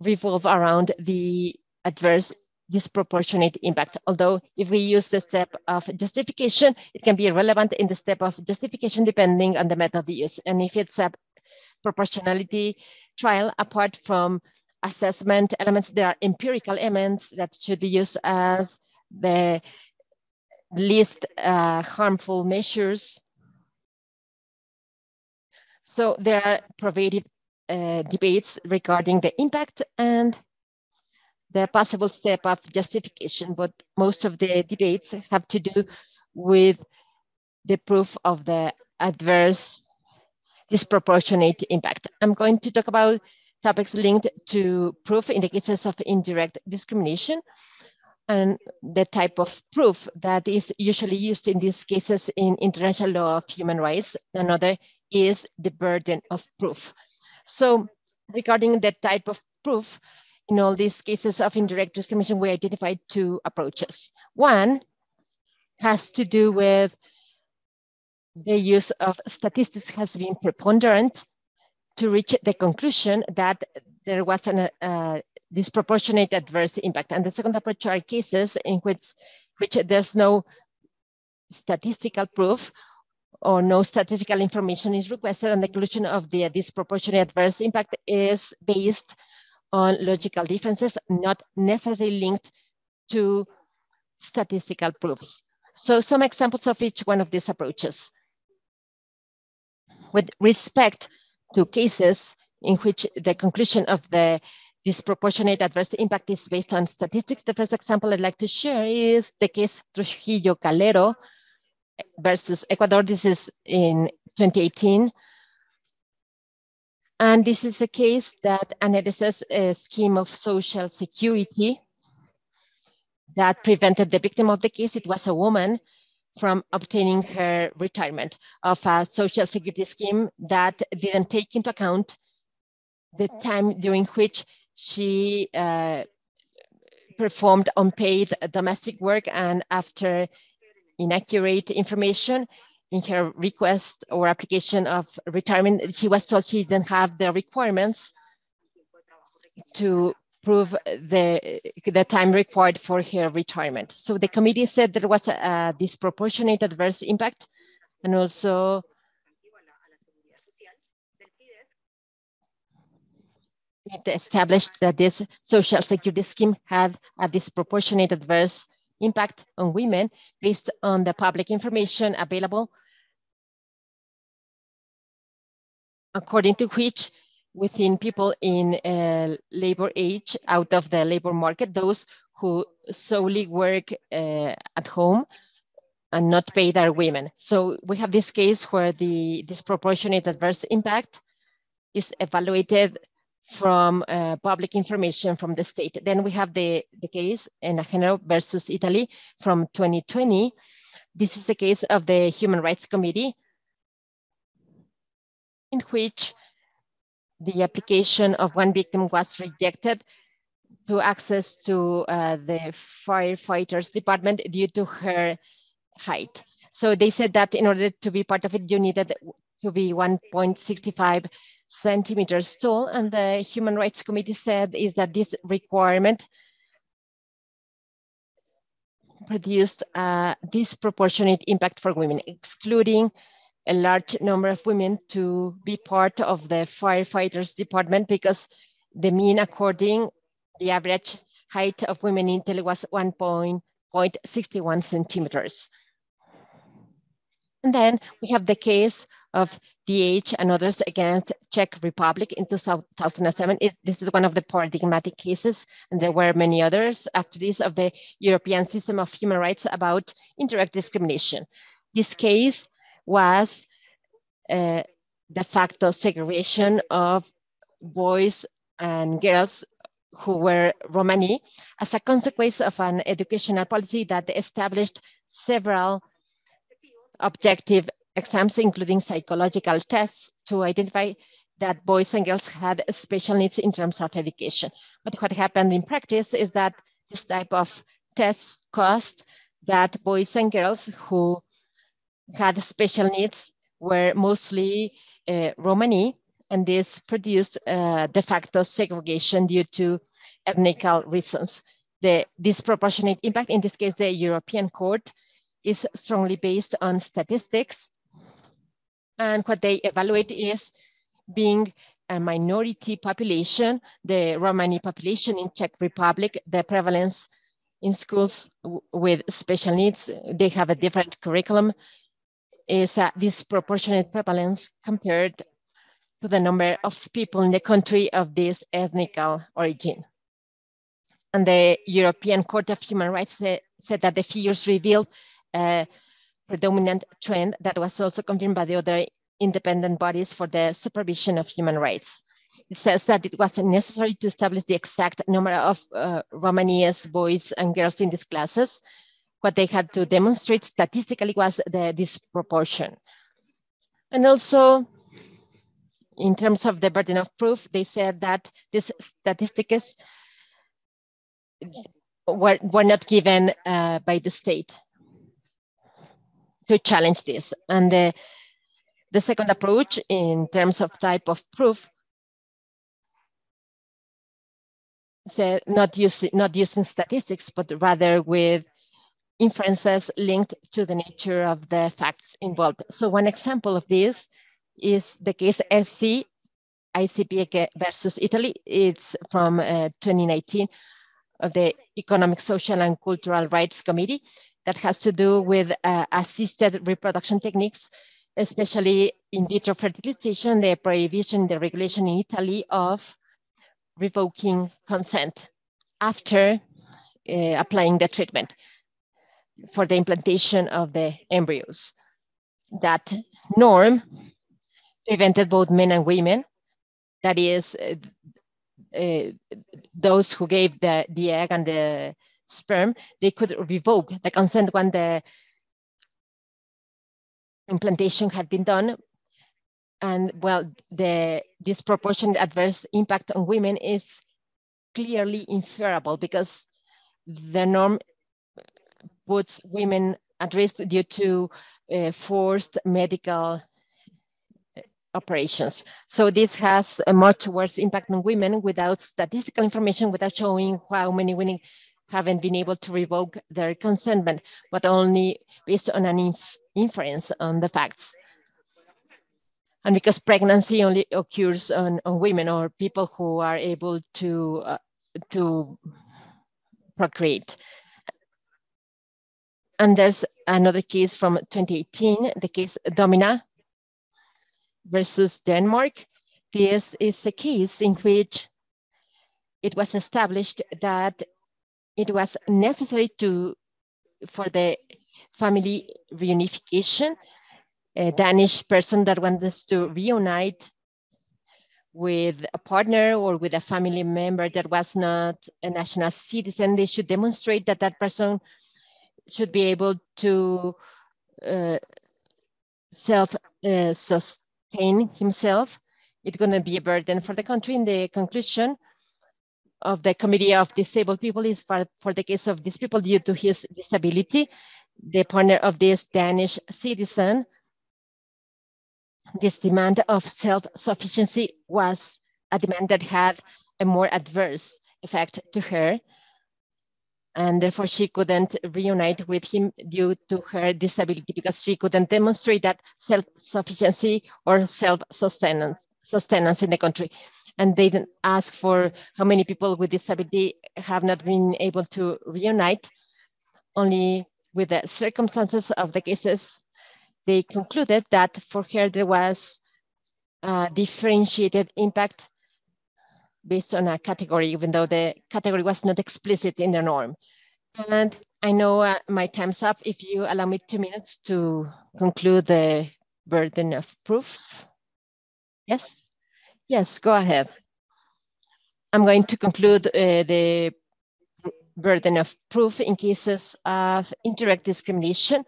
revolve around the adverse disproportionate impact. Although if we use the step of justification, it can be irrelevant in the step of justification depending on the method used. And if it's a proportionality trial, apart from assessment elements, there are empirical elements that should be used as the least uh, harmful measures So there are provocative uh, debates regarding the impact and the possible step of justification, but most of the debates have to do with the proof of the adverse disproportionate impact. I'm going to talk about topics linked to proof in the cases of indirect discrimination and the type of proof that is usually used in these cases in international law of human rights. Another is the burden of proof. So regarding the type of proof, in all these cases of indirect discrimination, we identified two approaches. One has to do with the use of statistics has been preponderant to reach the conclusion that there was a uh, disproportionate adverse impact. And the second approach are cases in which, which there's no statistical proof or no statistical information is requested, and the conclusion of the disproportionate adverse impact is based on logical differences, not necessarily linked to statistical proofs. So some examples of each one of these approaches. With respect to cases in which the conclusion of the disproportionate adverse impact is based on statistics, the first example I'd like to share is the case Trujillo Calero versus Ecuador. This is in twenty eighteen. And this is a case that analyzes a scheme of social security that prevented the victim of the case, it was a woman, from obtaining her retirement of a social security scheme that didn't take into account the time during which she uh, performed unpaid domestic work, and after inaccurate information in her request or application of retirement, she was told she didn't have the requirements to prove the, the time required for her retirement. So the committee said there was a, a disproportionate adverse impact, and also it established that this social security scheme had a disproportionate adverse impact on women based on the public information available, according to which within people in uh, labor age, out of the labor market, those who solely work uh, at home and not paid are women. So we have this case where the disproportionate adverse impact is evaluated from uh, public information from the state. Then we have the, the case in Aghiono versus Italy from twenty twenty. This is a case of the Human Rights Committee in which the application of one victim was rejected to access to uh, the firefighters department due to her height. So they said that in order to be part of it, you needed to be one point six five centimeters tall, and the Human Rights Committee said is that this requirement produced a disproportionate impact for women, excluding a large number of women to be part of the firefighters department, because the mean according the average height of women in Italy was one point six one centimeters. And then we have the case of D H and others against Czech Republic in two thousand seven. It, this is one of the paradigmatic cases, and there were many others after this of the European system of human rights about indirect discrimination. This case was uh, de facto segregation of boys and girls who were Romani as a consequence of an educational policy that established several objective exams, including psychological tests, to identify that boys and girls had special needs in terms of education. But what happened in practice is that this type of tests caused that boys and girls who had special needs were mostly uh, Romani, and this produced uh, de facto segregation due to ethnical reasons. The disproportionate impact, in this case, the European Court, is strongly based on statistics. And what they evaluate is being a minority population, the Romani population in Czech Republic, the prevalence in schools with special needs, they have a different curriculum, is a disproportionate prevalence compared to the number of people in the country of this ethnic origin. And the European Court of Human Rights uh, said that the figures revealed a predominant trend that was also confirmed by the other independent bodies for the supervision of human rights. It says that it was necessary to establish the exact number of uh, Romanians, boys and girls in these classes. What they had to demonstrate statistically was the disproportion. And also, in terms of the burden of proof, they said that these statistics were, were not given uh, by the state to challenge this. And the, the second approach, in terms of type of proof, the not, use, not using statistics, but rather with inferences linked to the nature of the facts involved. So one example of this is the case S C, I C P A K versus Italy. It's from uh, twenty nineteen of the Economic, Social and Cultural Rights Committee that has to do with uh, assisted reproduction techniques, especially in vitro fertilization, the prohibition, the regulation in Italy of revoking consent after uh, applying the treatment for the implantation of the embryos. That norm prevented both men and women, that is, uh, uh, those who gave the, the egg and the sperm, they could revoke the consent when the implantation had been done. And well, the disproportionate adverse impact on women is clearly inferable because the norm puts women at risk due to uh, forced medical operations. So this has a much worse impact on women without statistical information, without showing how many women haven't been able to revoke their consentment, but only based on an inf inference on the facts. And because pregnancy only occurs on, on women or people who are able to, uh, to procreate. And there's another case from twenty eighteen, the case Domina versus Denmark. This is a case in which it was established that it was necessary to, for the family reunification, a Danish person that wants to reunite with a partner or with a family member that was not a national citizen, they should demonstrate that that person should be able to uh, self-sustain uh, himself. It's going to be a burden for the country. In the conclusion of the Committee of Disabled People is for, for the case of these people due to his disability, the partner of this Danish citizen, this demand of self-sufficiency was a demand that had a more adverse effect to her. And therefore she couldn't reunite with him due to her disability because she couldn't demonstrate that self-sufficiency or self-sustenance sustenance in the country. And they didn't ask for how many people with disability have not been able to reunite. Only with the circumstances of the cases, they concluded that for her there was a differentiated impact based on a category, even though the category was not explicit in the norm. And I know uh, my time's up. If you allow me two minutes to conclude the burden of proof. Yes? Yes, go ahead. I'm going to conclude uh, the burden of proof in cases of indirect discrimination,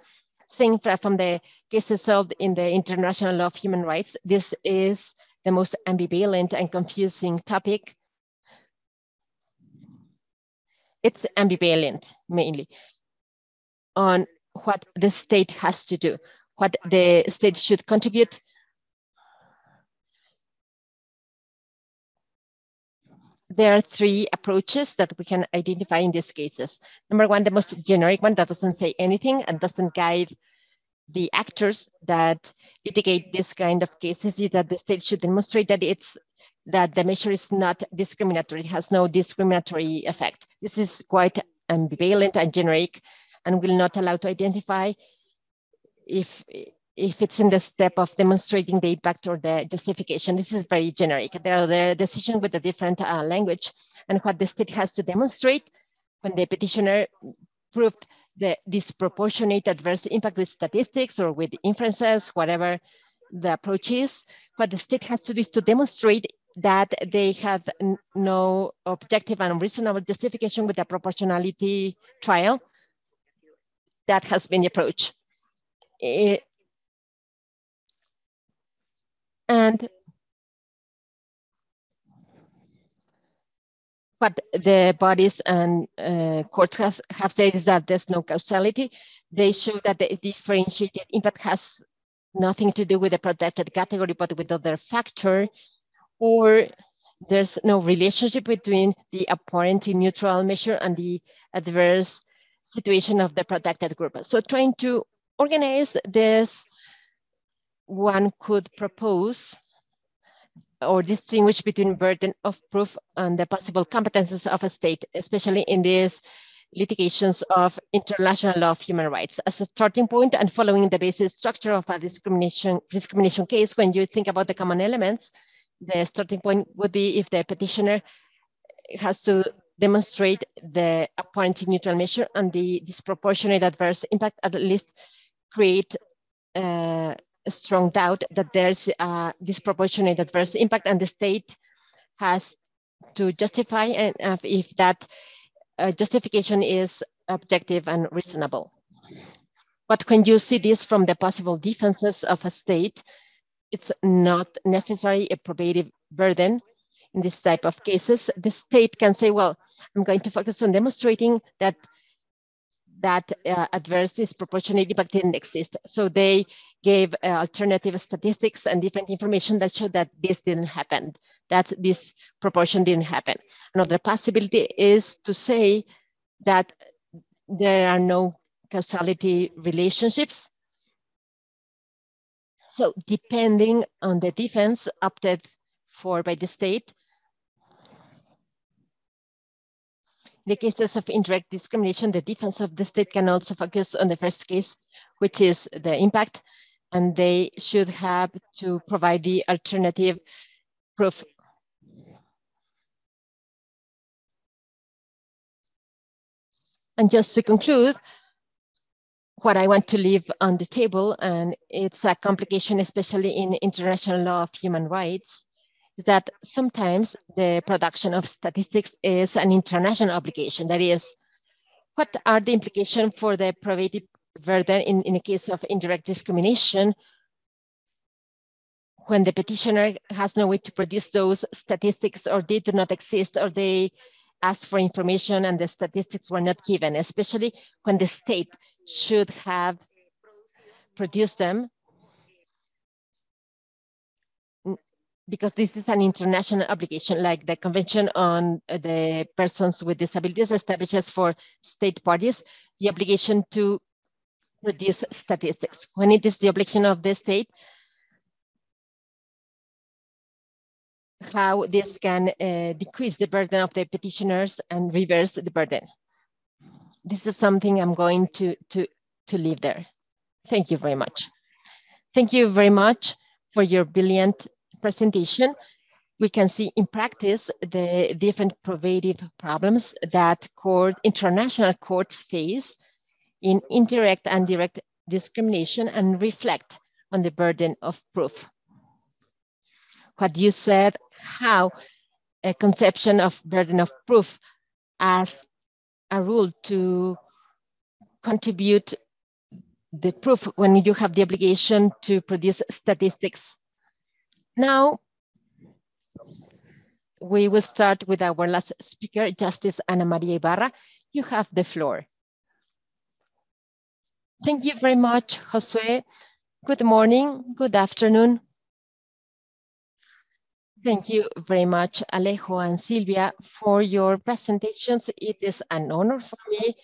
saying from the cases solved in the international law of human rights. This is the most ambivalent and confusing topic. It's ambivalent mainly on what the state has to do, what the state should contribute, there are three approaches that we can identify in these cases. Number one, the most generic one that doesn't say anything and doesn't guide the actors that litigate this kind of cases is that the state should demonstrate that it's that the measure is not discriminatory, it has no discriminatory effect. This is quite ambivalent and generic and will not allow to identify if if it's in the step of demonstrating the impact or the justification. This is very generic. There are the decisions with a different uh, language, and what the state has to demonstrate when the petitioner proved the disproportionate adverse impact with statistics or with inferences, whatever the approach is. What the state has to do is to demonstrate that they have no objective and reasonable justification with a proportionality trial. That has been the approach. It, and what the bodies and uh, courts have, have said is that there's no causality. They show that the differentiated impact has nothing to do with the protected category, but with other factor, or there's no relationship between the apparently neutral measure and the adverse situation of the protected group. So trying to organize this, one could propose or distinguish between burden of proof and the possible competences of a state, especially in these litigations of international law of human rights as a starting point and following the basic structure of a discrimination, discrimination case. When you think about the common elements, the starting point would be if the petitioner has to demonstrate the apparently neutral measure and the disproportionate adverse impact, at least create uh, a strong doubt that there's a disproportionate adverse impact, and the state has to justify and uh, if that uh, justification is objective and reasonable. But when you see this from the possible defenses of a state, it's not necessarily a probative burden. In this type of cases, the state can say, well, I'm going to focus on demonstrating that that uh, adverse disproportionate impact didn't exist. So they gave uh, alternative statistics and different information that showed that this didn't happen, that this proportion didn't happen. Another possibility is to say that there are no causality relationships. So depending on the defense opted for by the state, in the cases of indirect discrimination, the defense of the state can also focus on the first case, which is the impact, and they should have to provide the alternative proof. And just to conclude, what I want to leave on the table, and it's a complication, especially in international law of human rights, is that sometimes the production of statistics is an international obligation. That is, what are the implications for the probative burden in, in a case of indirect discrimination when the petitioner has no way to produce those statistics, or they do not exist, or they ask for information and the statistics were not given, especially when the state should have produced them, because this is an international obligation, like the Convention on the Persons with Disabilities establishes for state parties the obligation to produce statistics. When it is the obligation of the state, how this can uh, decrease the burden of the petitioners and reverse the burden. This is something I'm going to, to, to leave there. Thank you very much. Thank you very much for your brilliant presentation. We can see in practice the different probative problems that court, international courts face in indirect and direct discrimination, and reflect on the burden of proof. What you said, how a conception of burden of proof as a rule to contribute the proof when you have the obligation to produce statistics. Now, we will start with our last speaker, Justice Ana María Ibarra. You have the floor. Thank you very much, Josue. Good morning, good afternoon. Thank you very much, Alejo and Silvia, for your presentations. It is an honor for me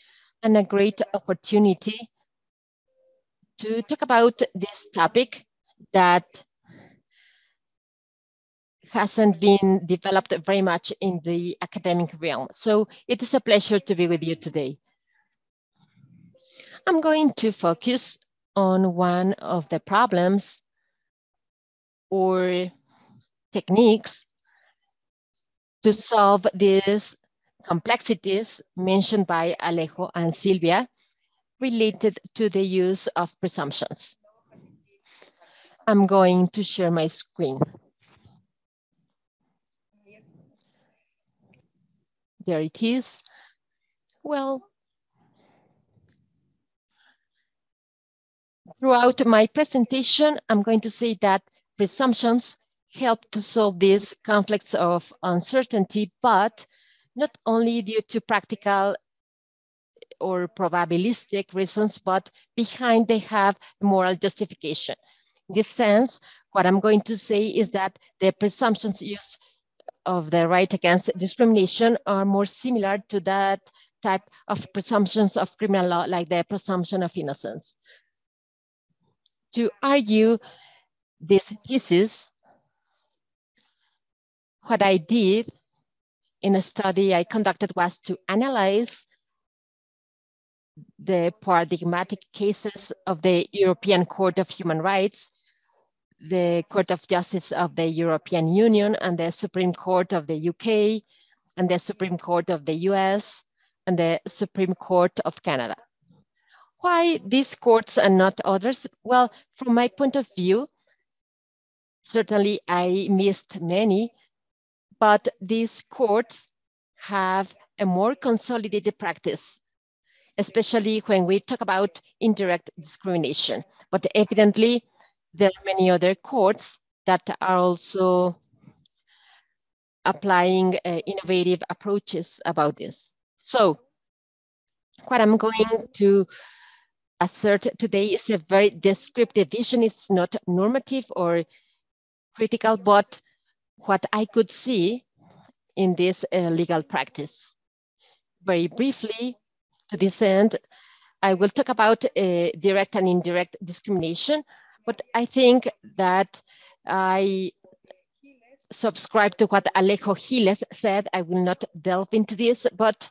and a great opportunity to talk about this topic that hasn't been developed very much in the academic realm. So it is a pleasure to be with you today. I'm going to focus on one of the problems or techniques to solve these complexities mentioned by Alejo and Silvia related to the use of presumptions. I'm going to share my screen. There it is. Well, throughout my presentation, I'm going to say that presumptions help to solve these conflicts of uncertainty, but not only due to practical or probabilistic reasons, but behind they have moral justification. In this sense, what I'm going to say is that the presumptions used of the right against discrimination are more similar to that type of presumptions of criminal law, like the presumption of innocence. To argue this thesis, what I did in a study I conducted was to analyze the paradigmatic cases of the European Court of Human Rights, the Court of Justice of the European Union, and the Supreme Court of the U K, and the Supreme Court of the U S, and the Supreme Court of Canada. Why these courts and not others? Well, from my point of view, certainly I missed many, but these courts have a more consolidated practice, especially when we talk about indirect discrimination. But evidently, there are many other courts that are also applying uh, innovative approaches about this. So what I'm going to assert today is a very descriptive vision. It's not normative or critical, but what I could see in this uh, legal practice. Very briefly, to this end, I will talk about uh, direct and indirect discrimination, but I think that I subscribe to what Alejo Giles said. I will not delve into this, but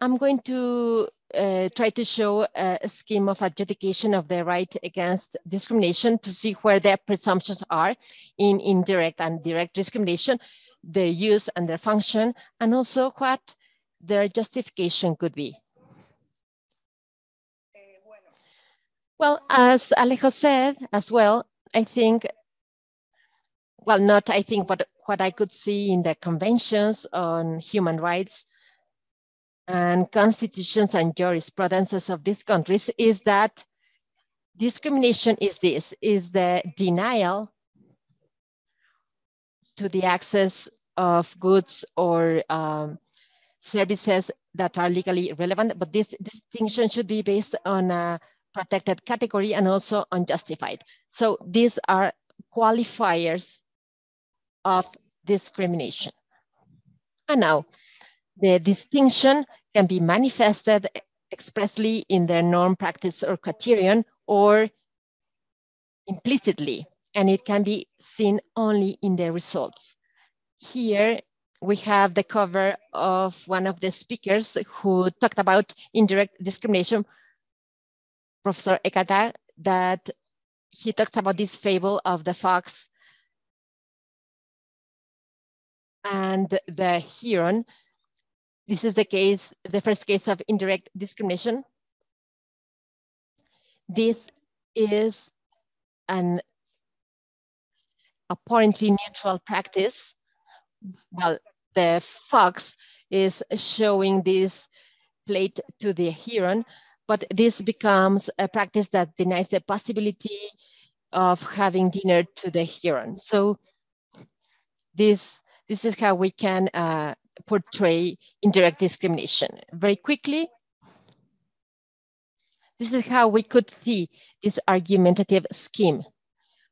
I'm going to uh, try to show a scheme of adjudication of the right against discrimination to see where their presumptions are in indirect and direct discrimination, their use and their function, and also what their justification could be. Well, as Alejo said as well, I think, well, not I think, but what I could see in the conventions on human rights and constitutions and jurisprudences of these countries is that discrimination is this, is the denial to the access of goods or um, services that are legally relevant. But this distinction should be based on a protected category and also unjustified. So these are qualifiers of discrimination. And now the distinction can be manifested expressly in their norm, practice, or criterion, or implicitly, and it can be seen only in the results. Here we have the cover of one of the speakers who talked about indirect discrimination, Professor Ekata, that he talked about this fable of the fox and the heron. This is the case, the first case of indirect discrimination. This is an apparently neutral practice. Well, the fox is showing this plate to the heron, but this becomes a practice that denies the possibility of having dinner to the heron. So this, this is how we can uh, portray indirect discrimination. Very quickly, this is how we could see this argumentative scheme.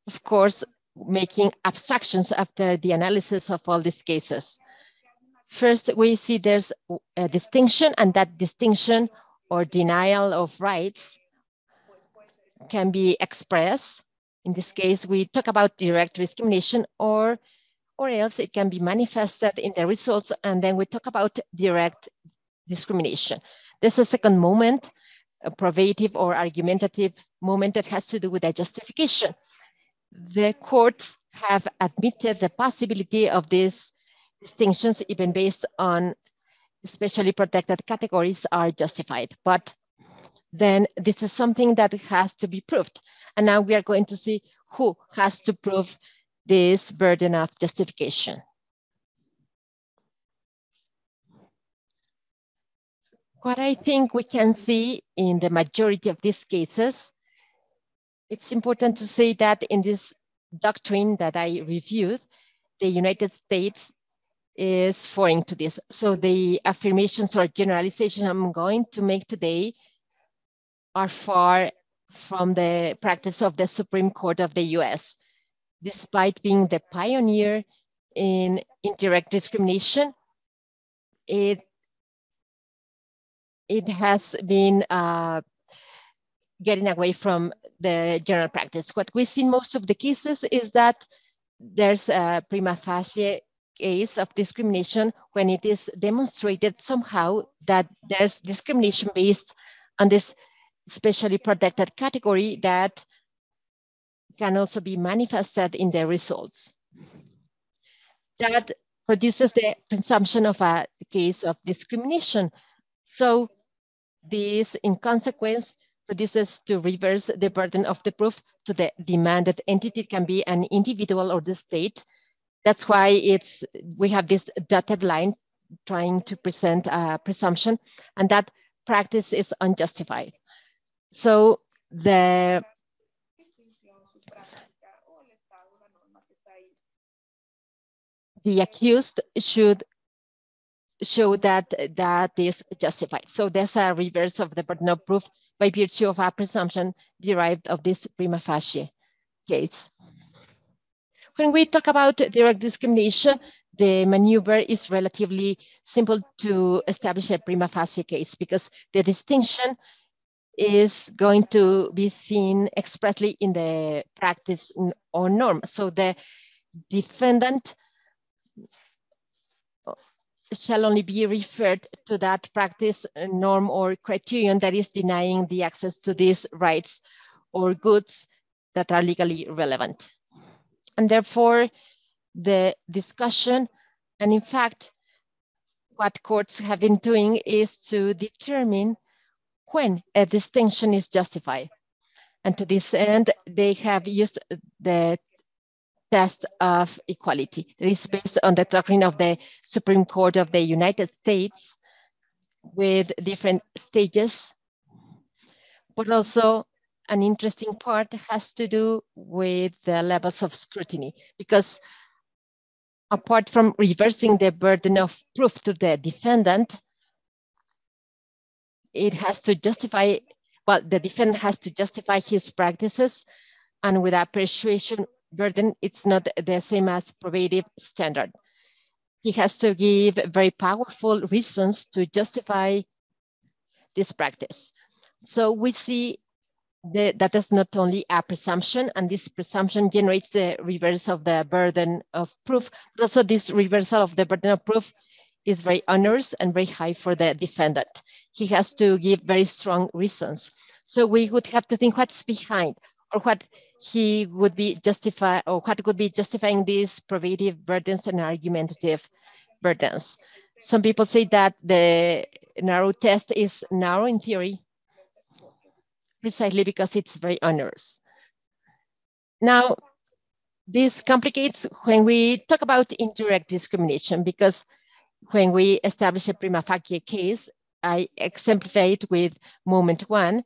Of course, making abstractions after the analysis of all these cases. First, we see there's a distinction, and that distinction or denial of rights can be expressed. In this case, we talk about direct discrimination, or, or else it can be manifested in the results, and then we talk about direct discrimination. There's a second moment a probative or argumentative moment that has to do with a justification. The courts have admitted the possibility of these distinctions even based on especially protected categories are justified, but then this is something that has to be proved. And now we are going to see who has to prove this burden of justification. What I think we can see in the majority of these cases, it's important to say that in this doctrine that I reviewed, the United States is foreign to this. So the affirmations or generalizations I'm going to make today are far from the practice of the Supreme Court of the U S. Despite being the pioneer in indirect discrimination, it, it has been uh, getting away from the general practice. What we see in most of the cases is that there's a prima facie case of discrimination when it is demonstrated somehow that there's discrimination based on this specially protected category that can also be manifested in the results. That produces the presumption of a case of discrimination. So this, in consequence, produces to reverse the burden of the proof to the demanded entity. It can be an individual or the state. That's why it's we have this dotted line trying to present a presumption, and that practice is unjustified. So the the accused should show that that is justified. So there's a reverse of the burden of proof by virtue of a presumption derived of this prima facie case. When we talk about direct discrimination, the maneuver is relatively simple to establish a prima facie case because the distinction is going to be seen expressly in the practice or norm. So the defendant shall only be referred to that practice, norm, or criterion that is denying the access to these rights or goods that are legally relevant. And therefore, the discussion, and in fact, what courts have been doing is to determine when a distinction is justified. And to this end, they have used the test of equality. It is based on the doctrine of the Supreme Court of the United States with different stages, but also an interesting part has to do with the levels of scrutiny, because apart from reversing the burden of proof to the defendant, it has to justify, well, the defendant has to justify his practices, and with a persuasion burden, it's not the same as probative standard. He has to give very powerful reasons to justify this practice. So we see that that is not only a presumption, and this presumption generates the reverse of the burden of proof, but also this reversal of the burden of proof is very onerous and very high for the defendant. He has to give very strong reasons. So we would have to think what's behind, or what he would be justify, or what could be justifying these probative burdens and argumentative burdens. Some people say that the narrow test is narrow in theory, precisely because it's very onerous. Now, this complicates when we talk about indirect discrimination, because when we establish a prima facie case, I exemplify it with moment one,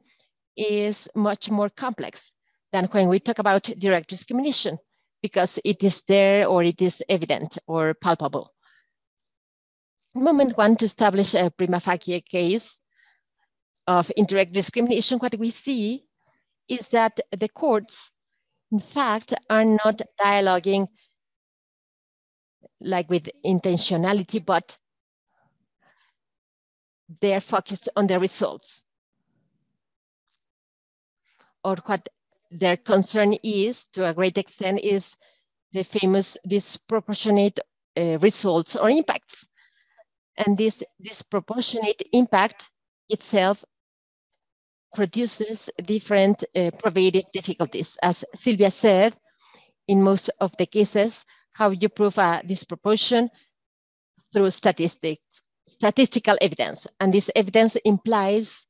is much more complex than when we talk about direct discrimination, because it is there or it is evident or palpable. Moment one, to establish a prima facie case of indirect discrimination, what we see is that the courts, in fact, are not dialoguing like with intentionality, but they're focused on the results, or what their concern is to a great extent is the famous disproportionate uh, results or impacts. And this disproportionate impact itself produces different uh, probative difficulties. As Silvia said, in most of the cases, how you prove a disproportion through statistics, statistical evidence. And this evidence implies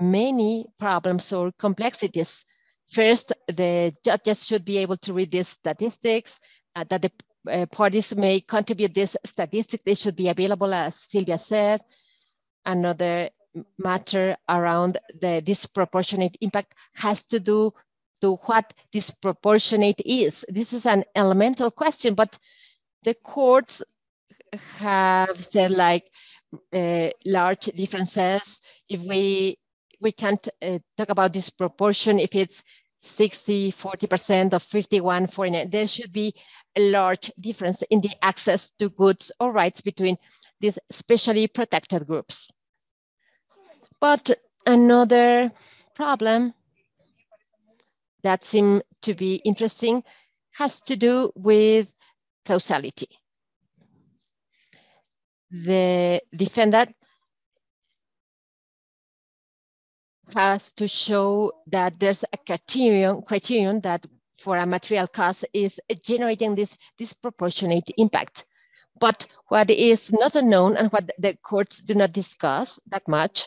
many problems or complexities. First, the judges should be able to read these statistics, uh, that the uh, parties may contribute this statistic. They should be available, as Silvia said. Another matter around the disproportionate impact has to do to what disproportionate is. This is an elemental question, but the courts have said, like, uh, large differences. If we we can't uh, talk about disproportion if it's sixty, forty percent or fifty-one, forty-nine. There should be a large difference in the access to goods or rights between these specially protected groups. But another problem that seemed to be interesting has to do with causality. The defendant has to show that there's a criterion, criterion that for a material cause is generating this disproportionate impact. But what is not unknown and what the courts do not discuss that much,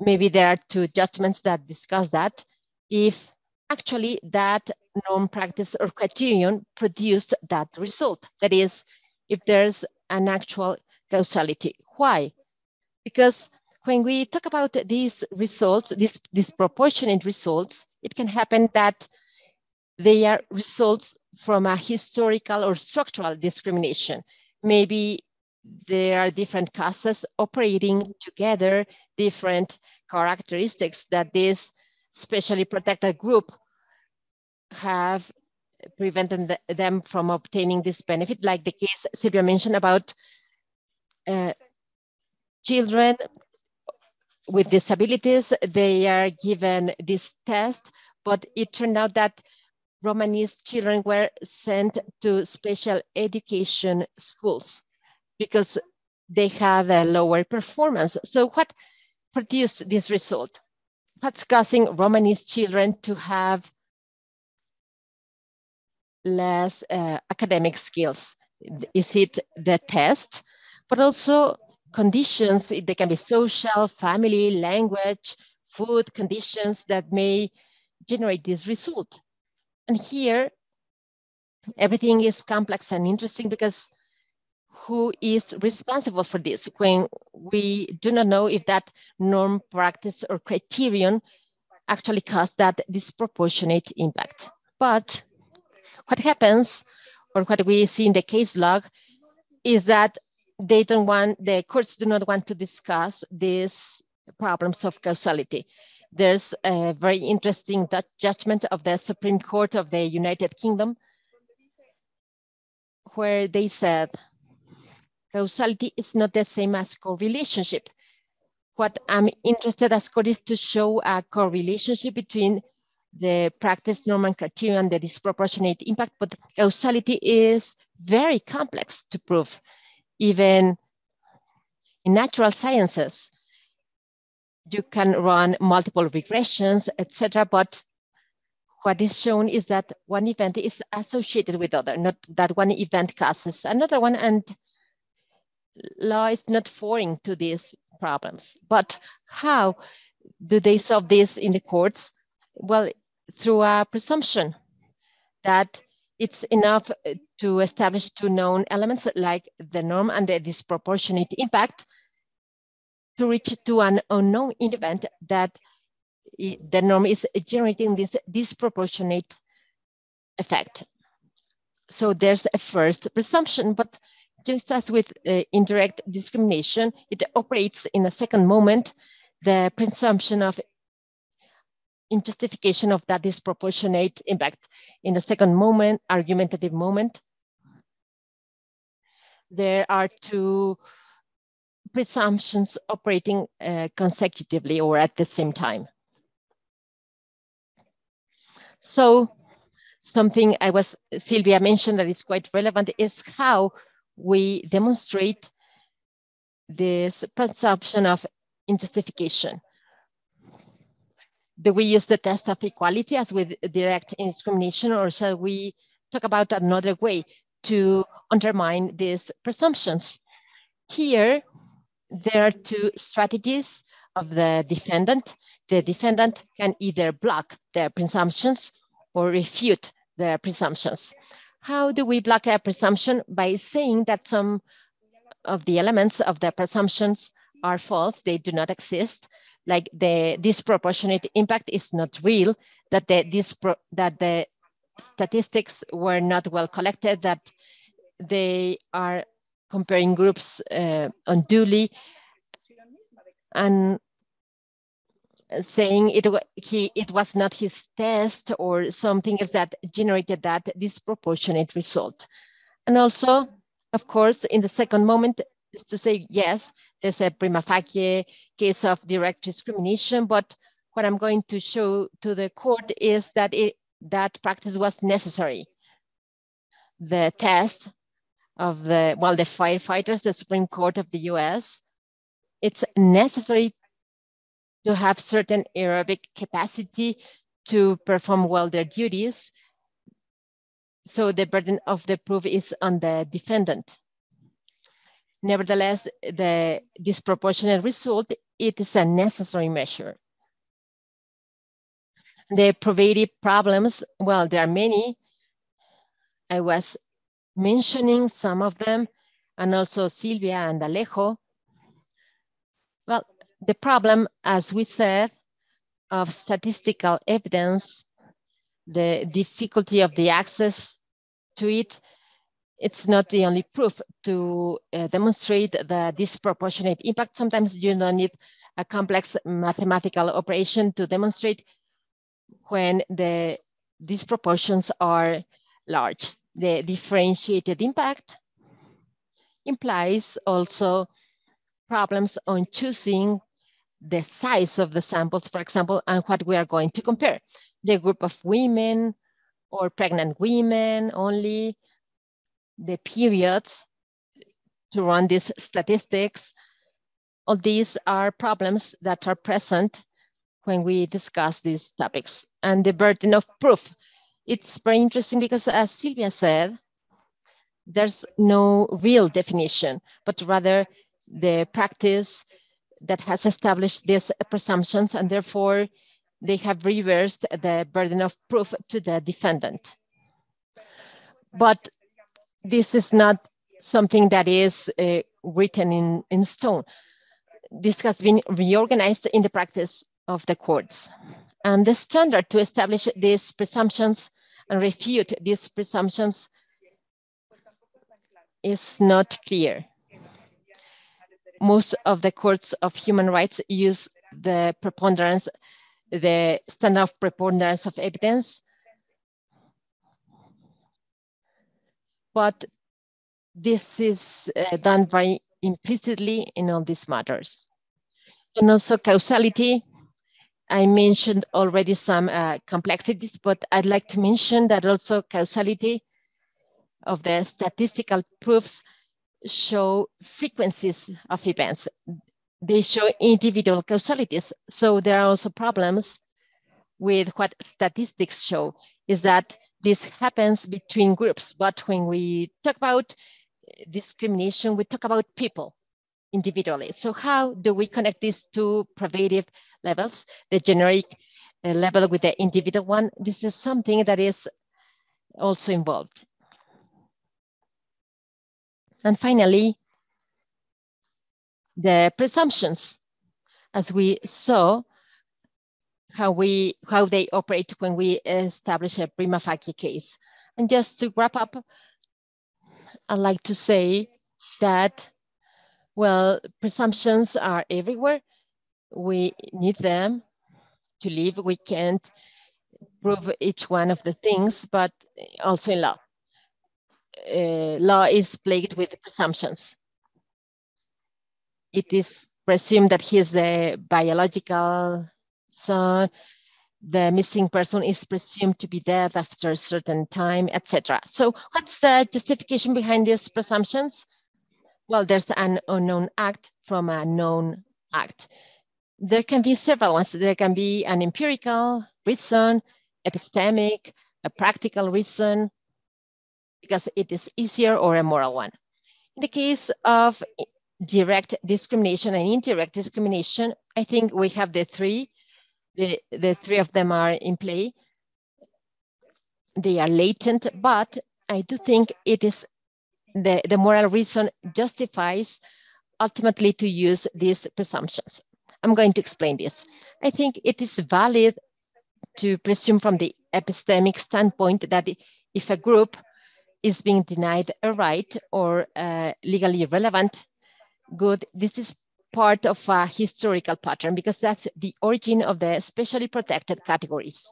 maybe there are two judgments that discuss that, if actually that known practice or criterion produced that result. That is, if there's an actual causality. Why? Because when we talk about these results, these disproportionate results, it can happen that they are results from a historical or structural discrimination. Maybe there are different causes operating together, different characteristics that this specially protected group have prevented them from obtaining this benefit, like the case Silvia mentioned about uh, children with disabilities. They are given this test, but it turned out that Romanese children were sent to special education schools because they had a lower performance. So what produced this result? What's causing Romanese children to have less uh, academic skills? Is it the test, but also conditions? They can be social, family, language, food conditions that may generate this result. And here, everything is complex and interesting because who is responsible for this when we do not know if that norm, practice, or criterion actually caused that disproportionate impact? But what happens, or what we see in the case log, is that They don't want, the courts do not want to discuss these problems of causality. There's a very interesting judgment of the Supreme Court of the United Kingdom, where they said causality is not the same as correlationship. What I'm interested as court is to show a correlationship between the practice, norm, and criterion, and the disproportionate impact, but causality is very complex to prove. Even in natural sciences, you can run multiple regressions, et cetera. But what is shown is that one event is associated with other, not that one event causes another one. And law is not foreign to these problems. But how do they solve this in the courts? Well, through a presumption that it's enough to establish two known elements like the norm and the disproportionate impact to reach to an unknown event that the norm is generating this disproportionate effect. So there's a first presumption, but just as with uh, indirect discrimination, it operates in a second moment, the presumption of in justification of that disproportionate impact. In the second moment, argumentative moment, there are two presumptions operating uh, consecutively or at the same time. So something I was, Silvia mentioned that is quite relevant is how we demonstrate this presumption of injustification. Do we use the test of equality as with direct discrimination, or shall we talk about another way to undermine these presumptions? Here, there are two strategies of the defendant. The defendant can either block their presumptions or refute their presumptions. How do we block a presumption? By saying that some of the elements of the presumptions are false, they do not exist, like the disproportionate impact is not real, that the, dispro that the statistics were not well collected, that they are comparing groups uh, unduly, and saying it, he, it was not his test or something else that generated that disproportionate result. And also, of course, in the second moment, is to say, yes, there's a prima facie case of direct discrimination, but what I'm going to show to the court is that it, that practice was necessary. The test of the, well, the firefighters, the Supreme Court of the U S, it's necessary to have certain aerobic capacity to perform well their duties. So the burden of the proof is on the defendant. Nevertheless, the disproportionate result, it is a necessary measure. The probative problems, well, there are many. I was mentioning some of them, and also Silvia and Alejo. Well, the problem, as we said, of statistical evidence, the difficulty of the access to it, it's not the only proof to uh, demonstrate the disproportionate impact. Sometimes you don't need a complex mathematical operation to demonstrate when the disproportions are large. The differentiated impact implies also problems on choosing the size of the samples, for example, and what we are going to compare. The group of women or pregnant women only, the periods to run these statistics. All these are problems that are present when we discuss these topics. And the burden of proof. It's very interesting because, as Silvia said, there's no real definition, but rather the practice that has established these presumptions, and therefore they have reversed the burden of proof to the defendant. But this is not something that is uh, written in, in stone. This has been reorganized in the practice of the courts. And the standard to establish these presumptions and refute these presumptions is not clear. Most of the courts of human rights use the preponderance, the standard of preponderance of evidence, but this is uh, done very implicitly in all these matters. And also causality. I mentioned already some uh, complexities, but I'd like to mention that also causality of the statistical proofs show frequencies of events. They show individual causalities. So there are also problems with what statistics show, is that this happens between groups, but when we talk about discrimination, we talk about people individually. So how do we connect these two probative levels, the generic level with the individual one? This is something that is also involved. And finally, the presumptions, as we saw, how we how they operate when we establish a prima facie case. And just to wrap up, I'd like to say that, well, presumptions are everywhere. We need them to live. We can't prove each one of the things, but also in law. Uh, law is plagued with presumptions. It is presumed that he is the biological son, the missing person is presumed to be dead after a certain time, et cetera. So what's the justification behind these presumptions? Well, there's an unknown act from a known act. there can be several ones. There can be an empirical reason, epistemic, a practical reason, because it is easier, or a moral one. In the case of direct discrimination and indirect discrimination, I think we have the three. The, the three of them are in play. They are latent, but I do think it is the, the moral reason justifies ultimately to use these presumptions. I'm going to explain this. I think it is valid to presume from the epistemic standpoint that if a group is being denied a right or uh, legally relevant good, this is part of a historical pattern, because that's the origin of the specially protected categories,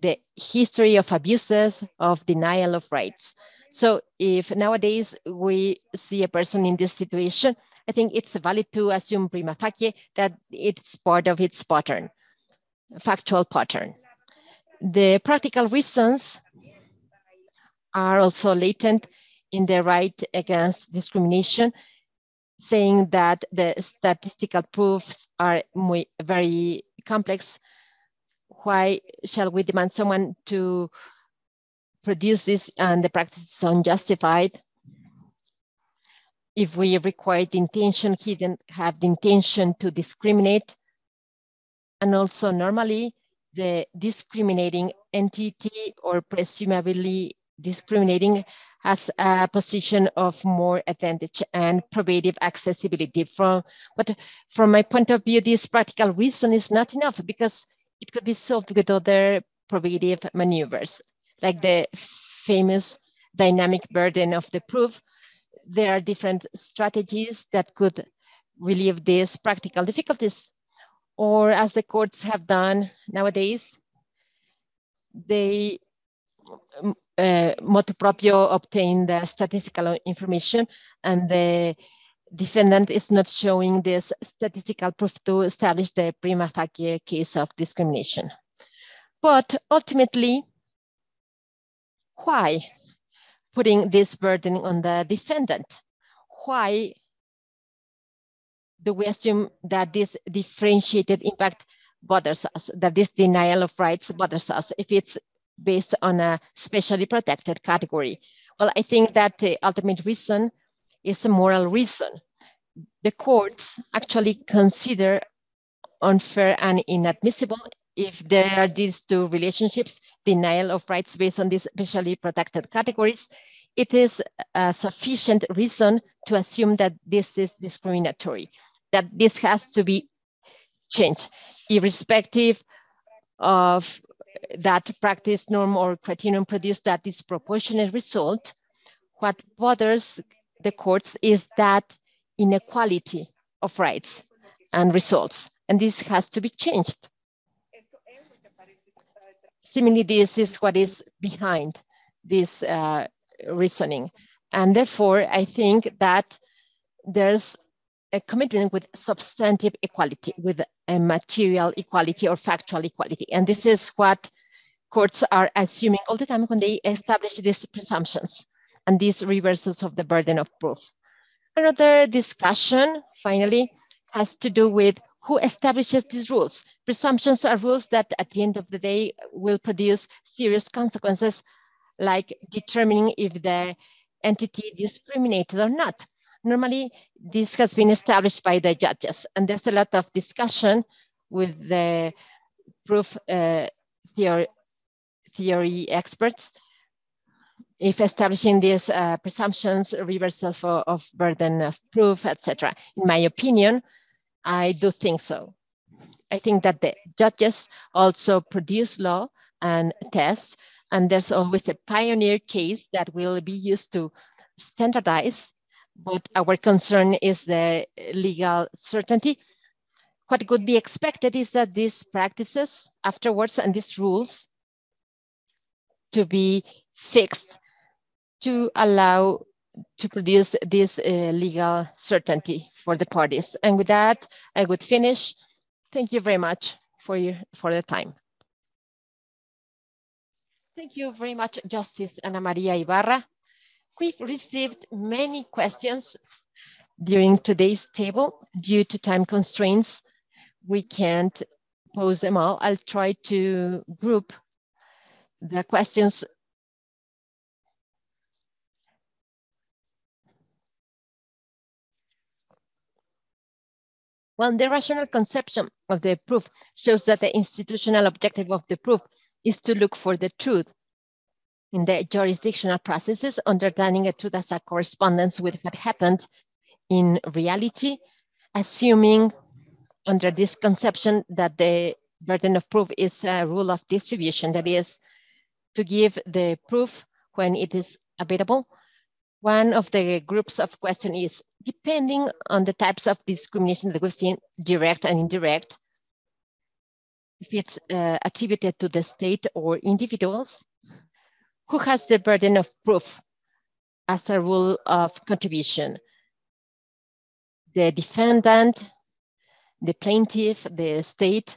the history of abuses, of denial of rights. So if nowadays we see a person in this situation, I think it's valid to assume prima facie that it's part of its pattern, factual pattern. The practical reasons are also latent in the right against discrimination, saying that the statistical proofs are muy, very complex. Why shall we demand someone to produce this and the practice is unjustified? If we require the intention, he didn't have the intention to discriminate. And also normally the discriminating entity, or presumably discriminating, has a position of more advantage and probative accessibility. From, but from my point of view, this practical reason is not enough, because it could be solved with other probative maneuvers, like the famous dynamic burden of the proof. There are different strategies that could relieve these practical difficulties. Or as the courts have done nowadays, they uh, motu proprio obtain the statistical information, and the defendant is not showing this statistical proof to establish the prima facie case of discrimination. But ultimately, why putting this burden on the defendant? Why do we assume that this differentiated impact bothers us, that this denial of rights bothers us, if it's based on a specially protected category? Well, I think that the ultimate reason is a moral reason. The courts actually consider unfair and inadmissible if there are these two relationships, denial of rights based on these specially protected categories. It is a sufficient reason to assume that this is discriminatory, that this has to be changed, irrespective of that practice, norm, or criterion produced that disproportionate result. What bothers the courts is that inequality of rights and results, and this has to be changed. Similarly, this is what is behind this uh, reasoning. And therefore, I think that there's a commitment with substantive equality, with a material equality or factual equality. And this is what courts are assuming all the time when they establish these presumptions and these reversals of the burden of proof. Another discussion, finally, has to do with who establishes these rules. Presumptions are rules that at the end of the day will produce serious consequences, like determining if the entity discriminated or not. Normally, this has been established by the judges, and there's a lot of discussion with the proof uh, theory, theory experts if establishing these uh, presumptions, reversals for, of burden of proof, et cetera. In my opinion, I do think so. I think that the judges also produce law and tests, and there's always a pioneer case that will be used to standardize, but our concern is the legal certainty. What could be expected is that these practices afterwards and these rules to be fixed to allow to produce this uh, legal certainty for the parties. And with that, I would finish. Thank you very much for your for the time. Thank you very much, Justice Ana María Ibarra. We've received many questions during today's table. Due to time constraints, we can't pose them all. I'll try to group the questions. Well, the rational conception of the proof shows that the institutional objective of the proof is to look for the truth in the jurisdictional processes, understanding a truth as a correspondence with what happened in reality, assuming under this conception that the burden of proof is a rule of distribution, that is to give the proof when it is available. One of the groups of question is, depending on the types of discrimination that we've seen, direct and indirect, if it's uh, attributed to the state or individuals, who has the burden of proof as a rule of contribution? The defendant, the plaintiff, the state.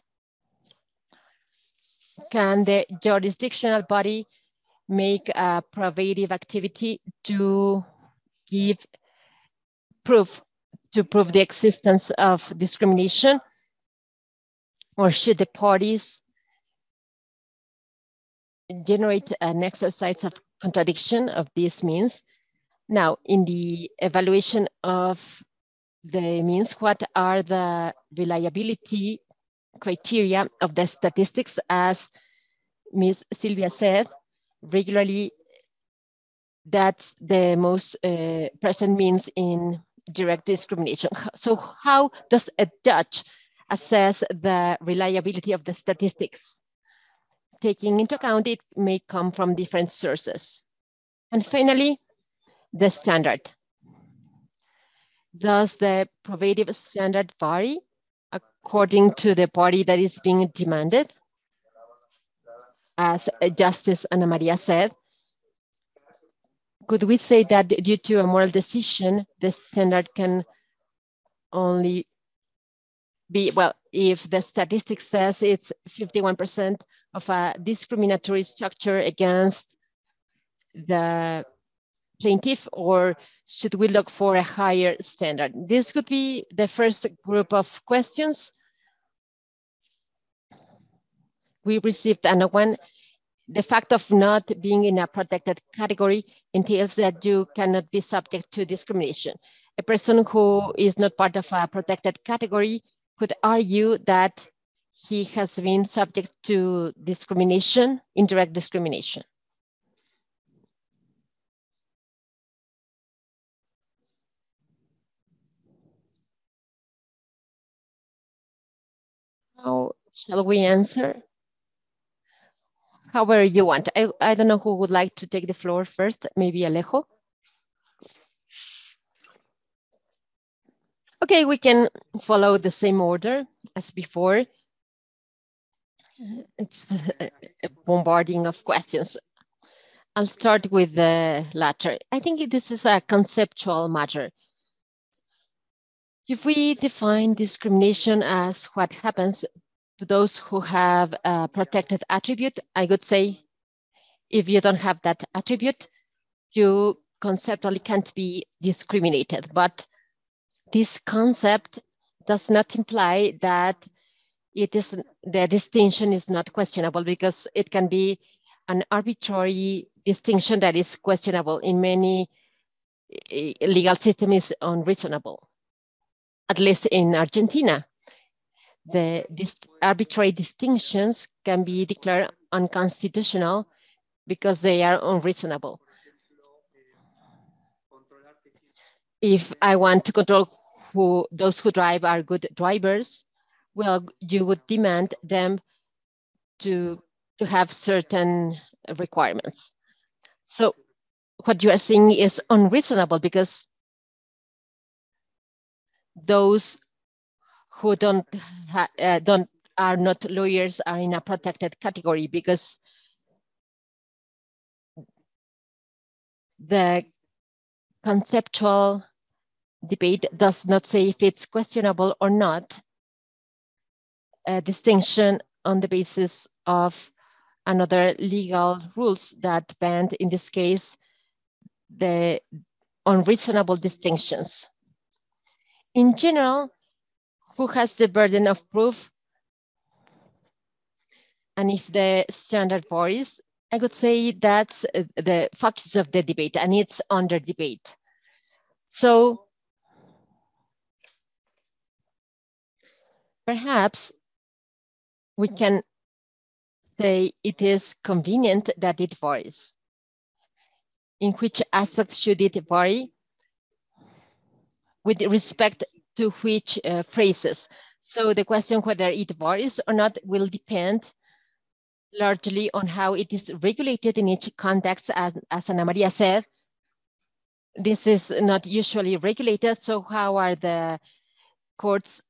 Can the jurisdictional body make a probative activity to give proof, to prove the existence of discrimination? Or should the parties generate an exercise of contradiction of these means? Now, in the evaluation of the means, what are the reliability criteria of the statistics? As Miz Silvia said, regularly that's the most uh, present means in direct discrimination. So how does a judge assess the reliability of the statistics? Taking into account it may come from different sources. And finally, the standard. Does the probative standard vary according to the party that is being demanded? As Justice Ana María said, could we say that due to a moral decision, the standard can only be, well, if the statistics says it's fifty-one percent of a discriminatory structure against the plaintiff, or should we look for a higher standard? This could be the first group of questions. We received another one. The fact of not being in a protected category entails that you cannot be subject to discrimination. A person who is not part of a protected category could argue that he has been subject to discrimination, indirect discrimination. How shall we answer? However you want. I, I don't know who would like to take the floor first, maybe Alejo. Okay, we can follow the same order as before. It's a bombarding of questions. I'll start with the latter. I think this is a conceptual matter. If we define discrimination as what happens to those who have a protected attribute, I would say if you don't have that attribute, you conceptually can't be discriminated. But this concept does not imply that It is, the distinction is not questionable, because it can be an arbitrary distinction that is questionable. In many legal system is unreasonable, at least in Argentina. The this arbitrary distinctions can be declared unconstitutional because they are unreasonable. If I want to control who those who drive are good drivers, well, you would demand them to, to have certain requirements. So what you are saying is unreasonable, because those who don't, ha, uh, don't are not lawyers are in a protected category, because the conceptual debate does not say if it's questionable or not. A distinction on the basis of another legal rules that banned, in this case, the unreasonable distinctions. In general, who has the burden of proof, and if the standard varies, I would say that's the focus of the debate, and it's under debate. So perhaps we can say it is convenient that it varies. In which aspects should it vary? With respect to which uh, phrases? So the question whether it varies or not will depend largely on how it is regulated in each context. As, as Ana María said, this is not usually regulated, so how are the courts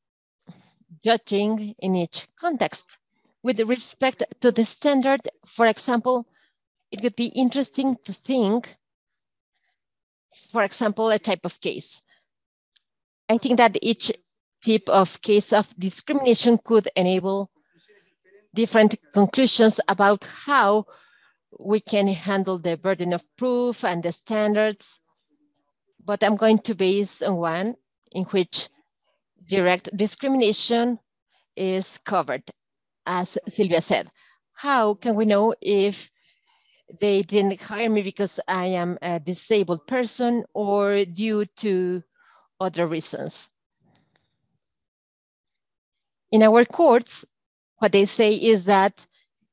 judging in each context? With respect to the standard, for example, it would be interesting to think, for example, a type of case. I think that each type of case of discrimination could enable different conclusions about how we can handle the burden of proof and the standards. But I'm going to base on one in which direct discrimination is covered, as Silvia said. How can we know if they didn't hire me because I am a disabled person or due to other reasons? In our courts, what they say is that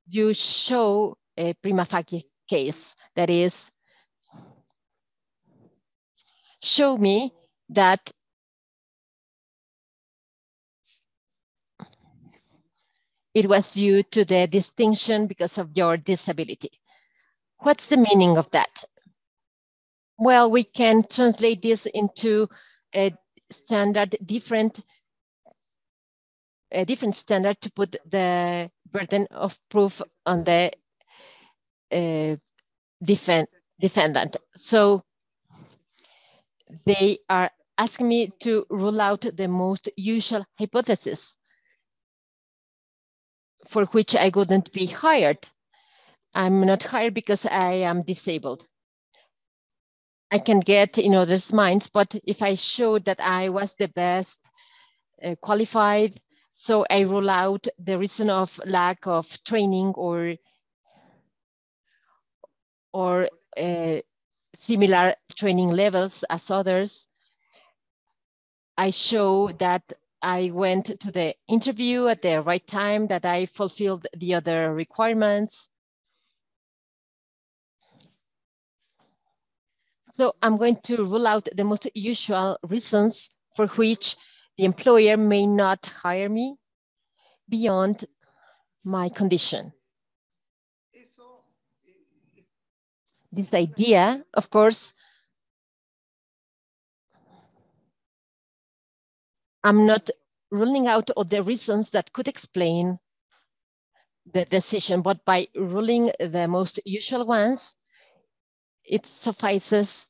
you show a prima facie case. That is, show me that it was due to the distinction because of your disability. What's the meaning of that? Well, we can translate this into a standard different, a different standard to put the burden of proof on the uh, defend, defendant. So they are asking me to rule out the most usual hypothesis for which I wouldn't be hired. I'm not hired because I am disabled. I can get in others' minds, but if I show that I was the best uh, qualified, so I rule out the reason of lack of training or, or uh, similar training levels as others. I show that I went to the interview at the right time, that I fulfilled the other requirements. So I'm going to rule out the most usual reasons for which the employer may not hire me beyond my condition. This idea, of course, I'm not ruling out all the reasons that could explain the decision, but by ruling the most usual ones, it suffices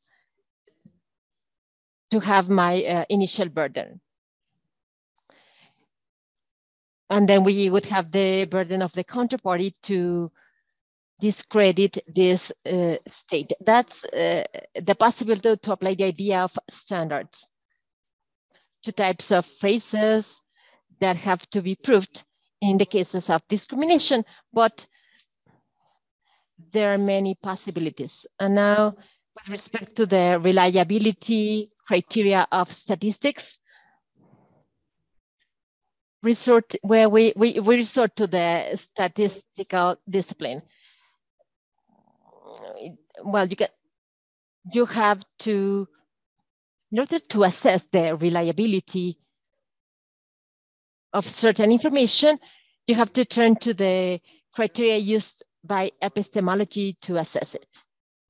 to have my uh, initial burden. And then we would have the burden of the counterparty to discredit this uh, state. That's uh, the possibility to apply the idea of standards to types of phrases that have to be proved in the cases of discrimination, but there are many possibilities. And now, with respect to the reliability criteria of statistics, resort where we, we, we resort to the statistical discipline. Well, you, can, you have to, in order to assess the reliability of certain information, you have to turn to the criteria used by epistemology to assess it.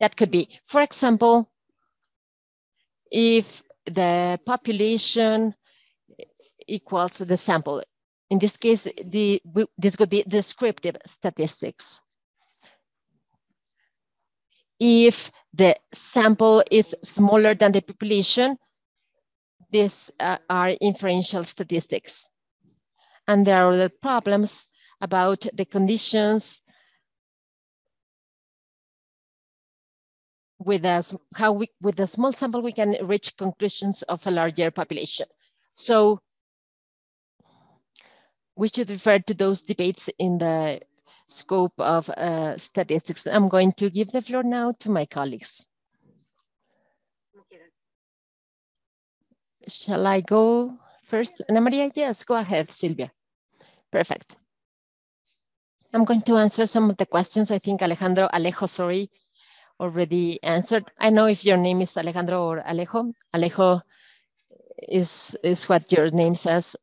That could be, for example, if the population equals the sample. In this case, the, this could be descriptive statistics. If the sample is smaller than the population, these uh, are inferential statistics. And there are other problems about the conditions with us, how we, with a small sample, we can reach conclusions of a larger population. So we should refer to those debates in the scope of uh, statistics. I'm going to give the floor now to my colleagues. Shall I go first? Ana Maria, yes, go ahead, Silvia. Perfect. I'm going to answer some of the questions. I think Alejandro, Alejo, sorry, already answered. I know if your name is Alejandro or Alejo. Alejo is, is what your name says.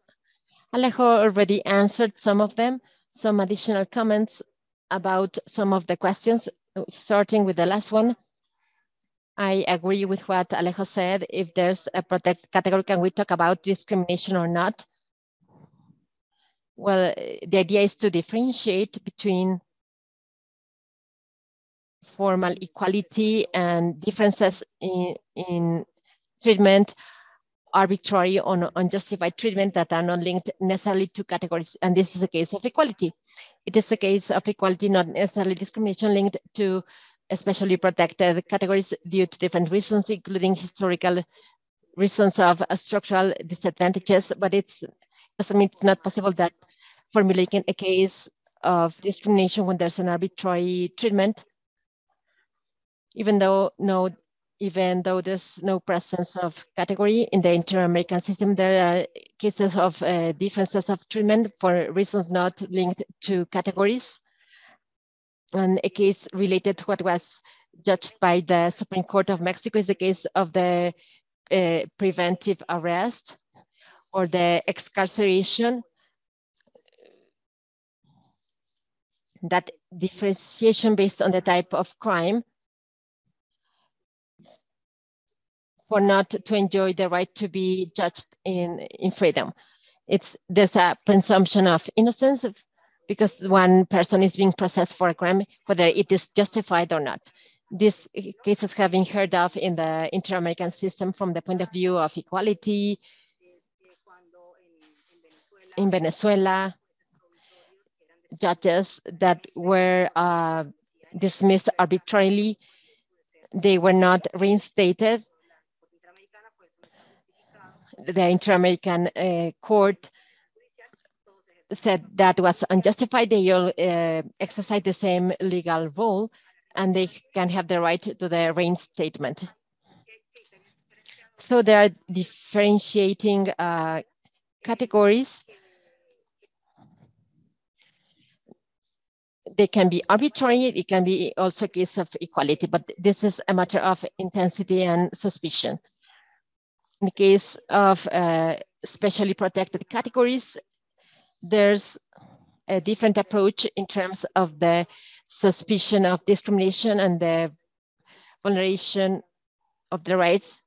Alejo already answered some of them. Some additional comments about some of the questions, starting with the last one. I agree with what Alejo said. If there's a protected category, can we talk about discrimination or not? Well, the idea is to differentiate between formal equality and differences in, in treatment, arbitrary or unjustified treatment that are not linked necessarily to categories. And this is a case of equality. It is a case of equality, not necessarily discrimination linked to especially protected categories due to different reasons, including historical reasons of structural disadvantages, but it's, I mean, it's not possible that formulating a case of discrimination when there's an arbitrary treatment, even though no, even though there's no presence of category in the inter-American system, there are cases of uh, differences of treatment for reasons not linked to categories. And a case related to what was judged by the Supreme Court of Mexico is the case of the uh, preventive arrest or the excarceration. That differentiation based on the type of crime for not to enjoy the right to be judged in, in freedom. It's, there's a presumption of innocence because one person is being processed for a crime, whether it is justified or not. These cases have been heard of in the inter-American system from the point of view of equality. In Venezuela, judges that were uh, dismissed arbitrarily, they were not reinstated. The Inter-American uh, Court said that was unjustified. They all uh, exercise the same legal role and they can have the right to the reinstatement. So there are differentiating uh, categories. They can be arbitrary. It can be also a case of equality, but this is a matter of intensity and suspicion. In the case of uh, specially protected categories, there's a different approach in terms of the suspicion of discrimination and the vulneration of the rights.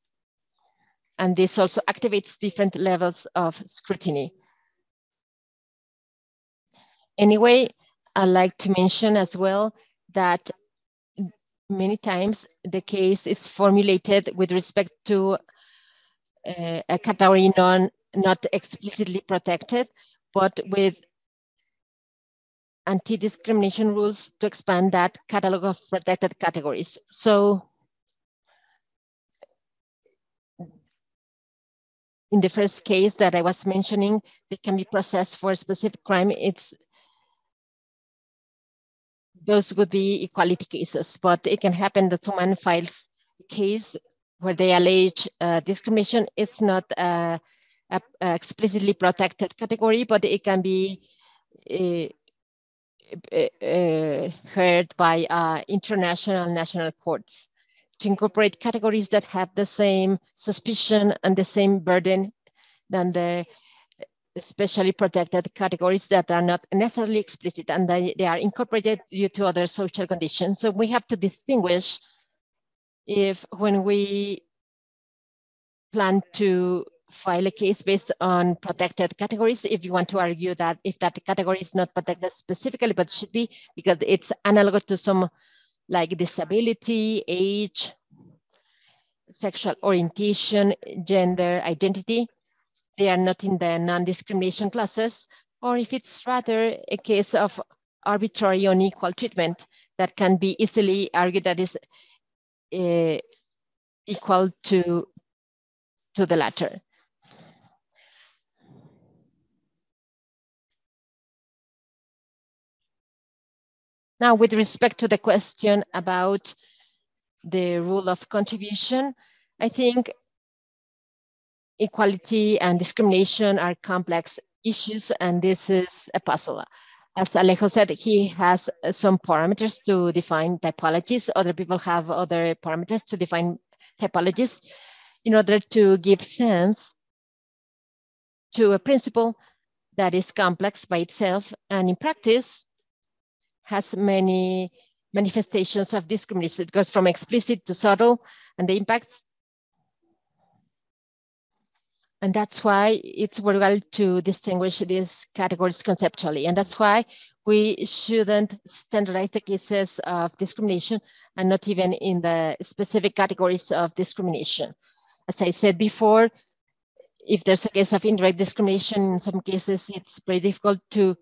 And this also activates different levels of scrutiny. Anyway, I'd like to mention as well that many times the case is formulated with respect to uh, a category non, not explicitly protected, but with anti-discrimination rules to expand that catalog of protected categories. So in the first case that I was mentioning, they can be processed for a specific crime. It's, those would be equality cases, but it can happen that someone files a case where they allege uh, discrimination. It's not uh, A, a explicitly protected category, but it can be uh, uh, heard by uh, international national courts to incorporate categories that have the same suspicion and the same burden than the specially protected categories that are not necessarily explicit and they, they are incorporated due to other social conditions. So we have to distinguish if when we plan to file a case based on protected categories. If you want to argue that if that category is not protected specifically, but should be because it's analogous to some like disability, age, sexual orientation, gender identity, they are not in the non-discrimination classes, or if it's rather a case of arbitrary unequal treatment that can be easily argued that is uh, equal to, to the latter. Now, with respect to the question about the rule of contribution, I think equality and discrimination are complex issues, and this is a puzzle. As Alejo said, he has some parameters to define typologies. Other people have other parameters to define typologies in order to give sense to a principle that is complex by itself and in practice has many manifestations of discrimination. It goes from explicit to subtle and the impacts. And that's why it's worthwhile to distinguish these categories conceptually. And that's why we shouldn't standardize the cases of discrimination and not even in the specific categories of discrimination. As I said before, if there's a case of indirect discrimination, in some cases it's very difficult to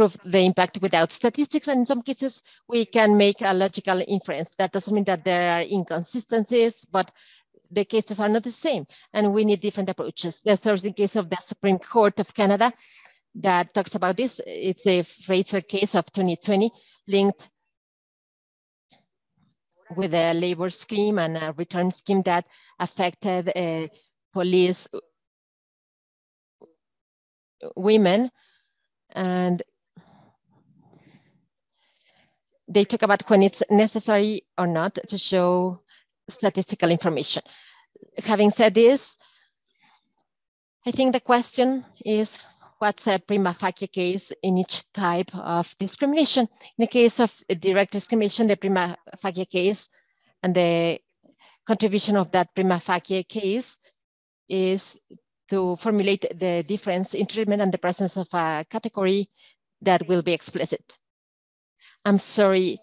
prove the impact without statistics. And in some cases, we can make a logical inference. That doesn't mean that there are inconsistencies, but the cases are not the same, and we need different approaches. There's the case of the Supreme Court of Canada that talks about this. It's a Fraser case of twenty twenty linked with a labor scheme and a return scheme that affected uh, police women. And they talk about when it's necessary or not to show statistical information. Having said this, I think the question is, what's a prima facie case in each type of discrimination? In the case of direct discrimination, the prima facie case and the contribution of that prima facie case is to formulate the difference in treatment and the presence of a category that will be explicit. I'm sorry,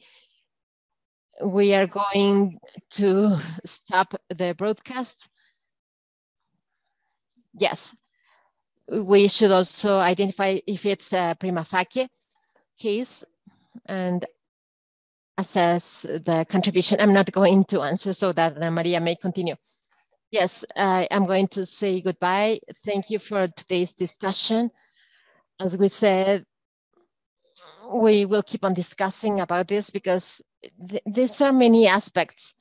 we are going to stop the broadcast. Yes, we should also identify if it's a prima facie case and assess the contribution. I'm not going to answer so that Ana Maria may continue. Yes, I am going to say goodbye. Thank you for today's discussion. As we said, we will keep on discussing about this because these are many aspects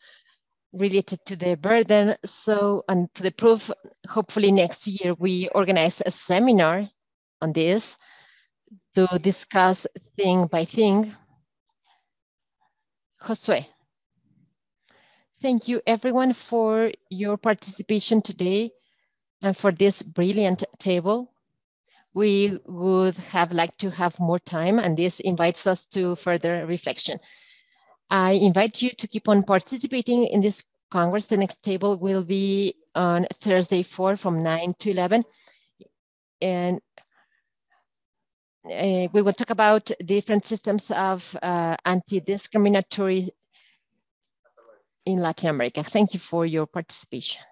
related to the burden, so, and to the proof. Hopefully next year we organize a seminar on this to discuss thing by thing. Josue. Thank you everyone for your participation today and for this brilliant table. We would have liked to have more time, and this invites us to further reflection. I invite you to keep on participating in this Congress. The next table will be on Thursday four from nine to eleven. And uh, we will talk about different systems of uh, anti-discriminatory in Latin America. Thank you for your participation.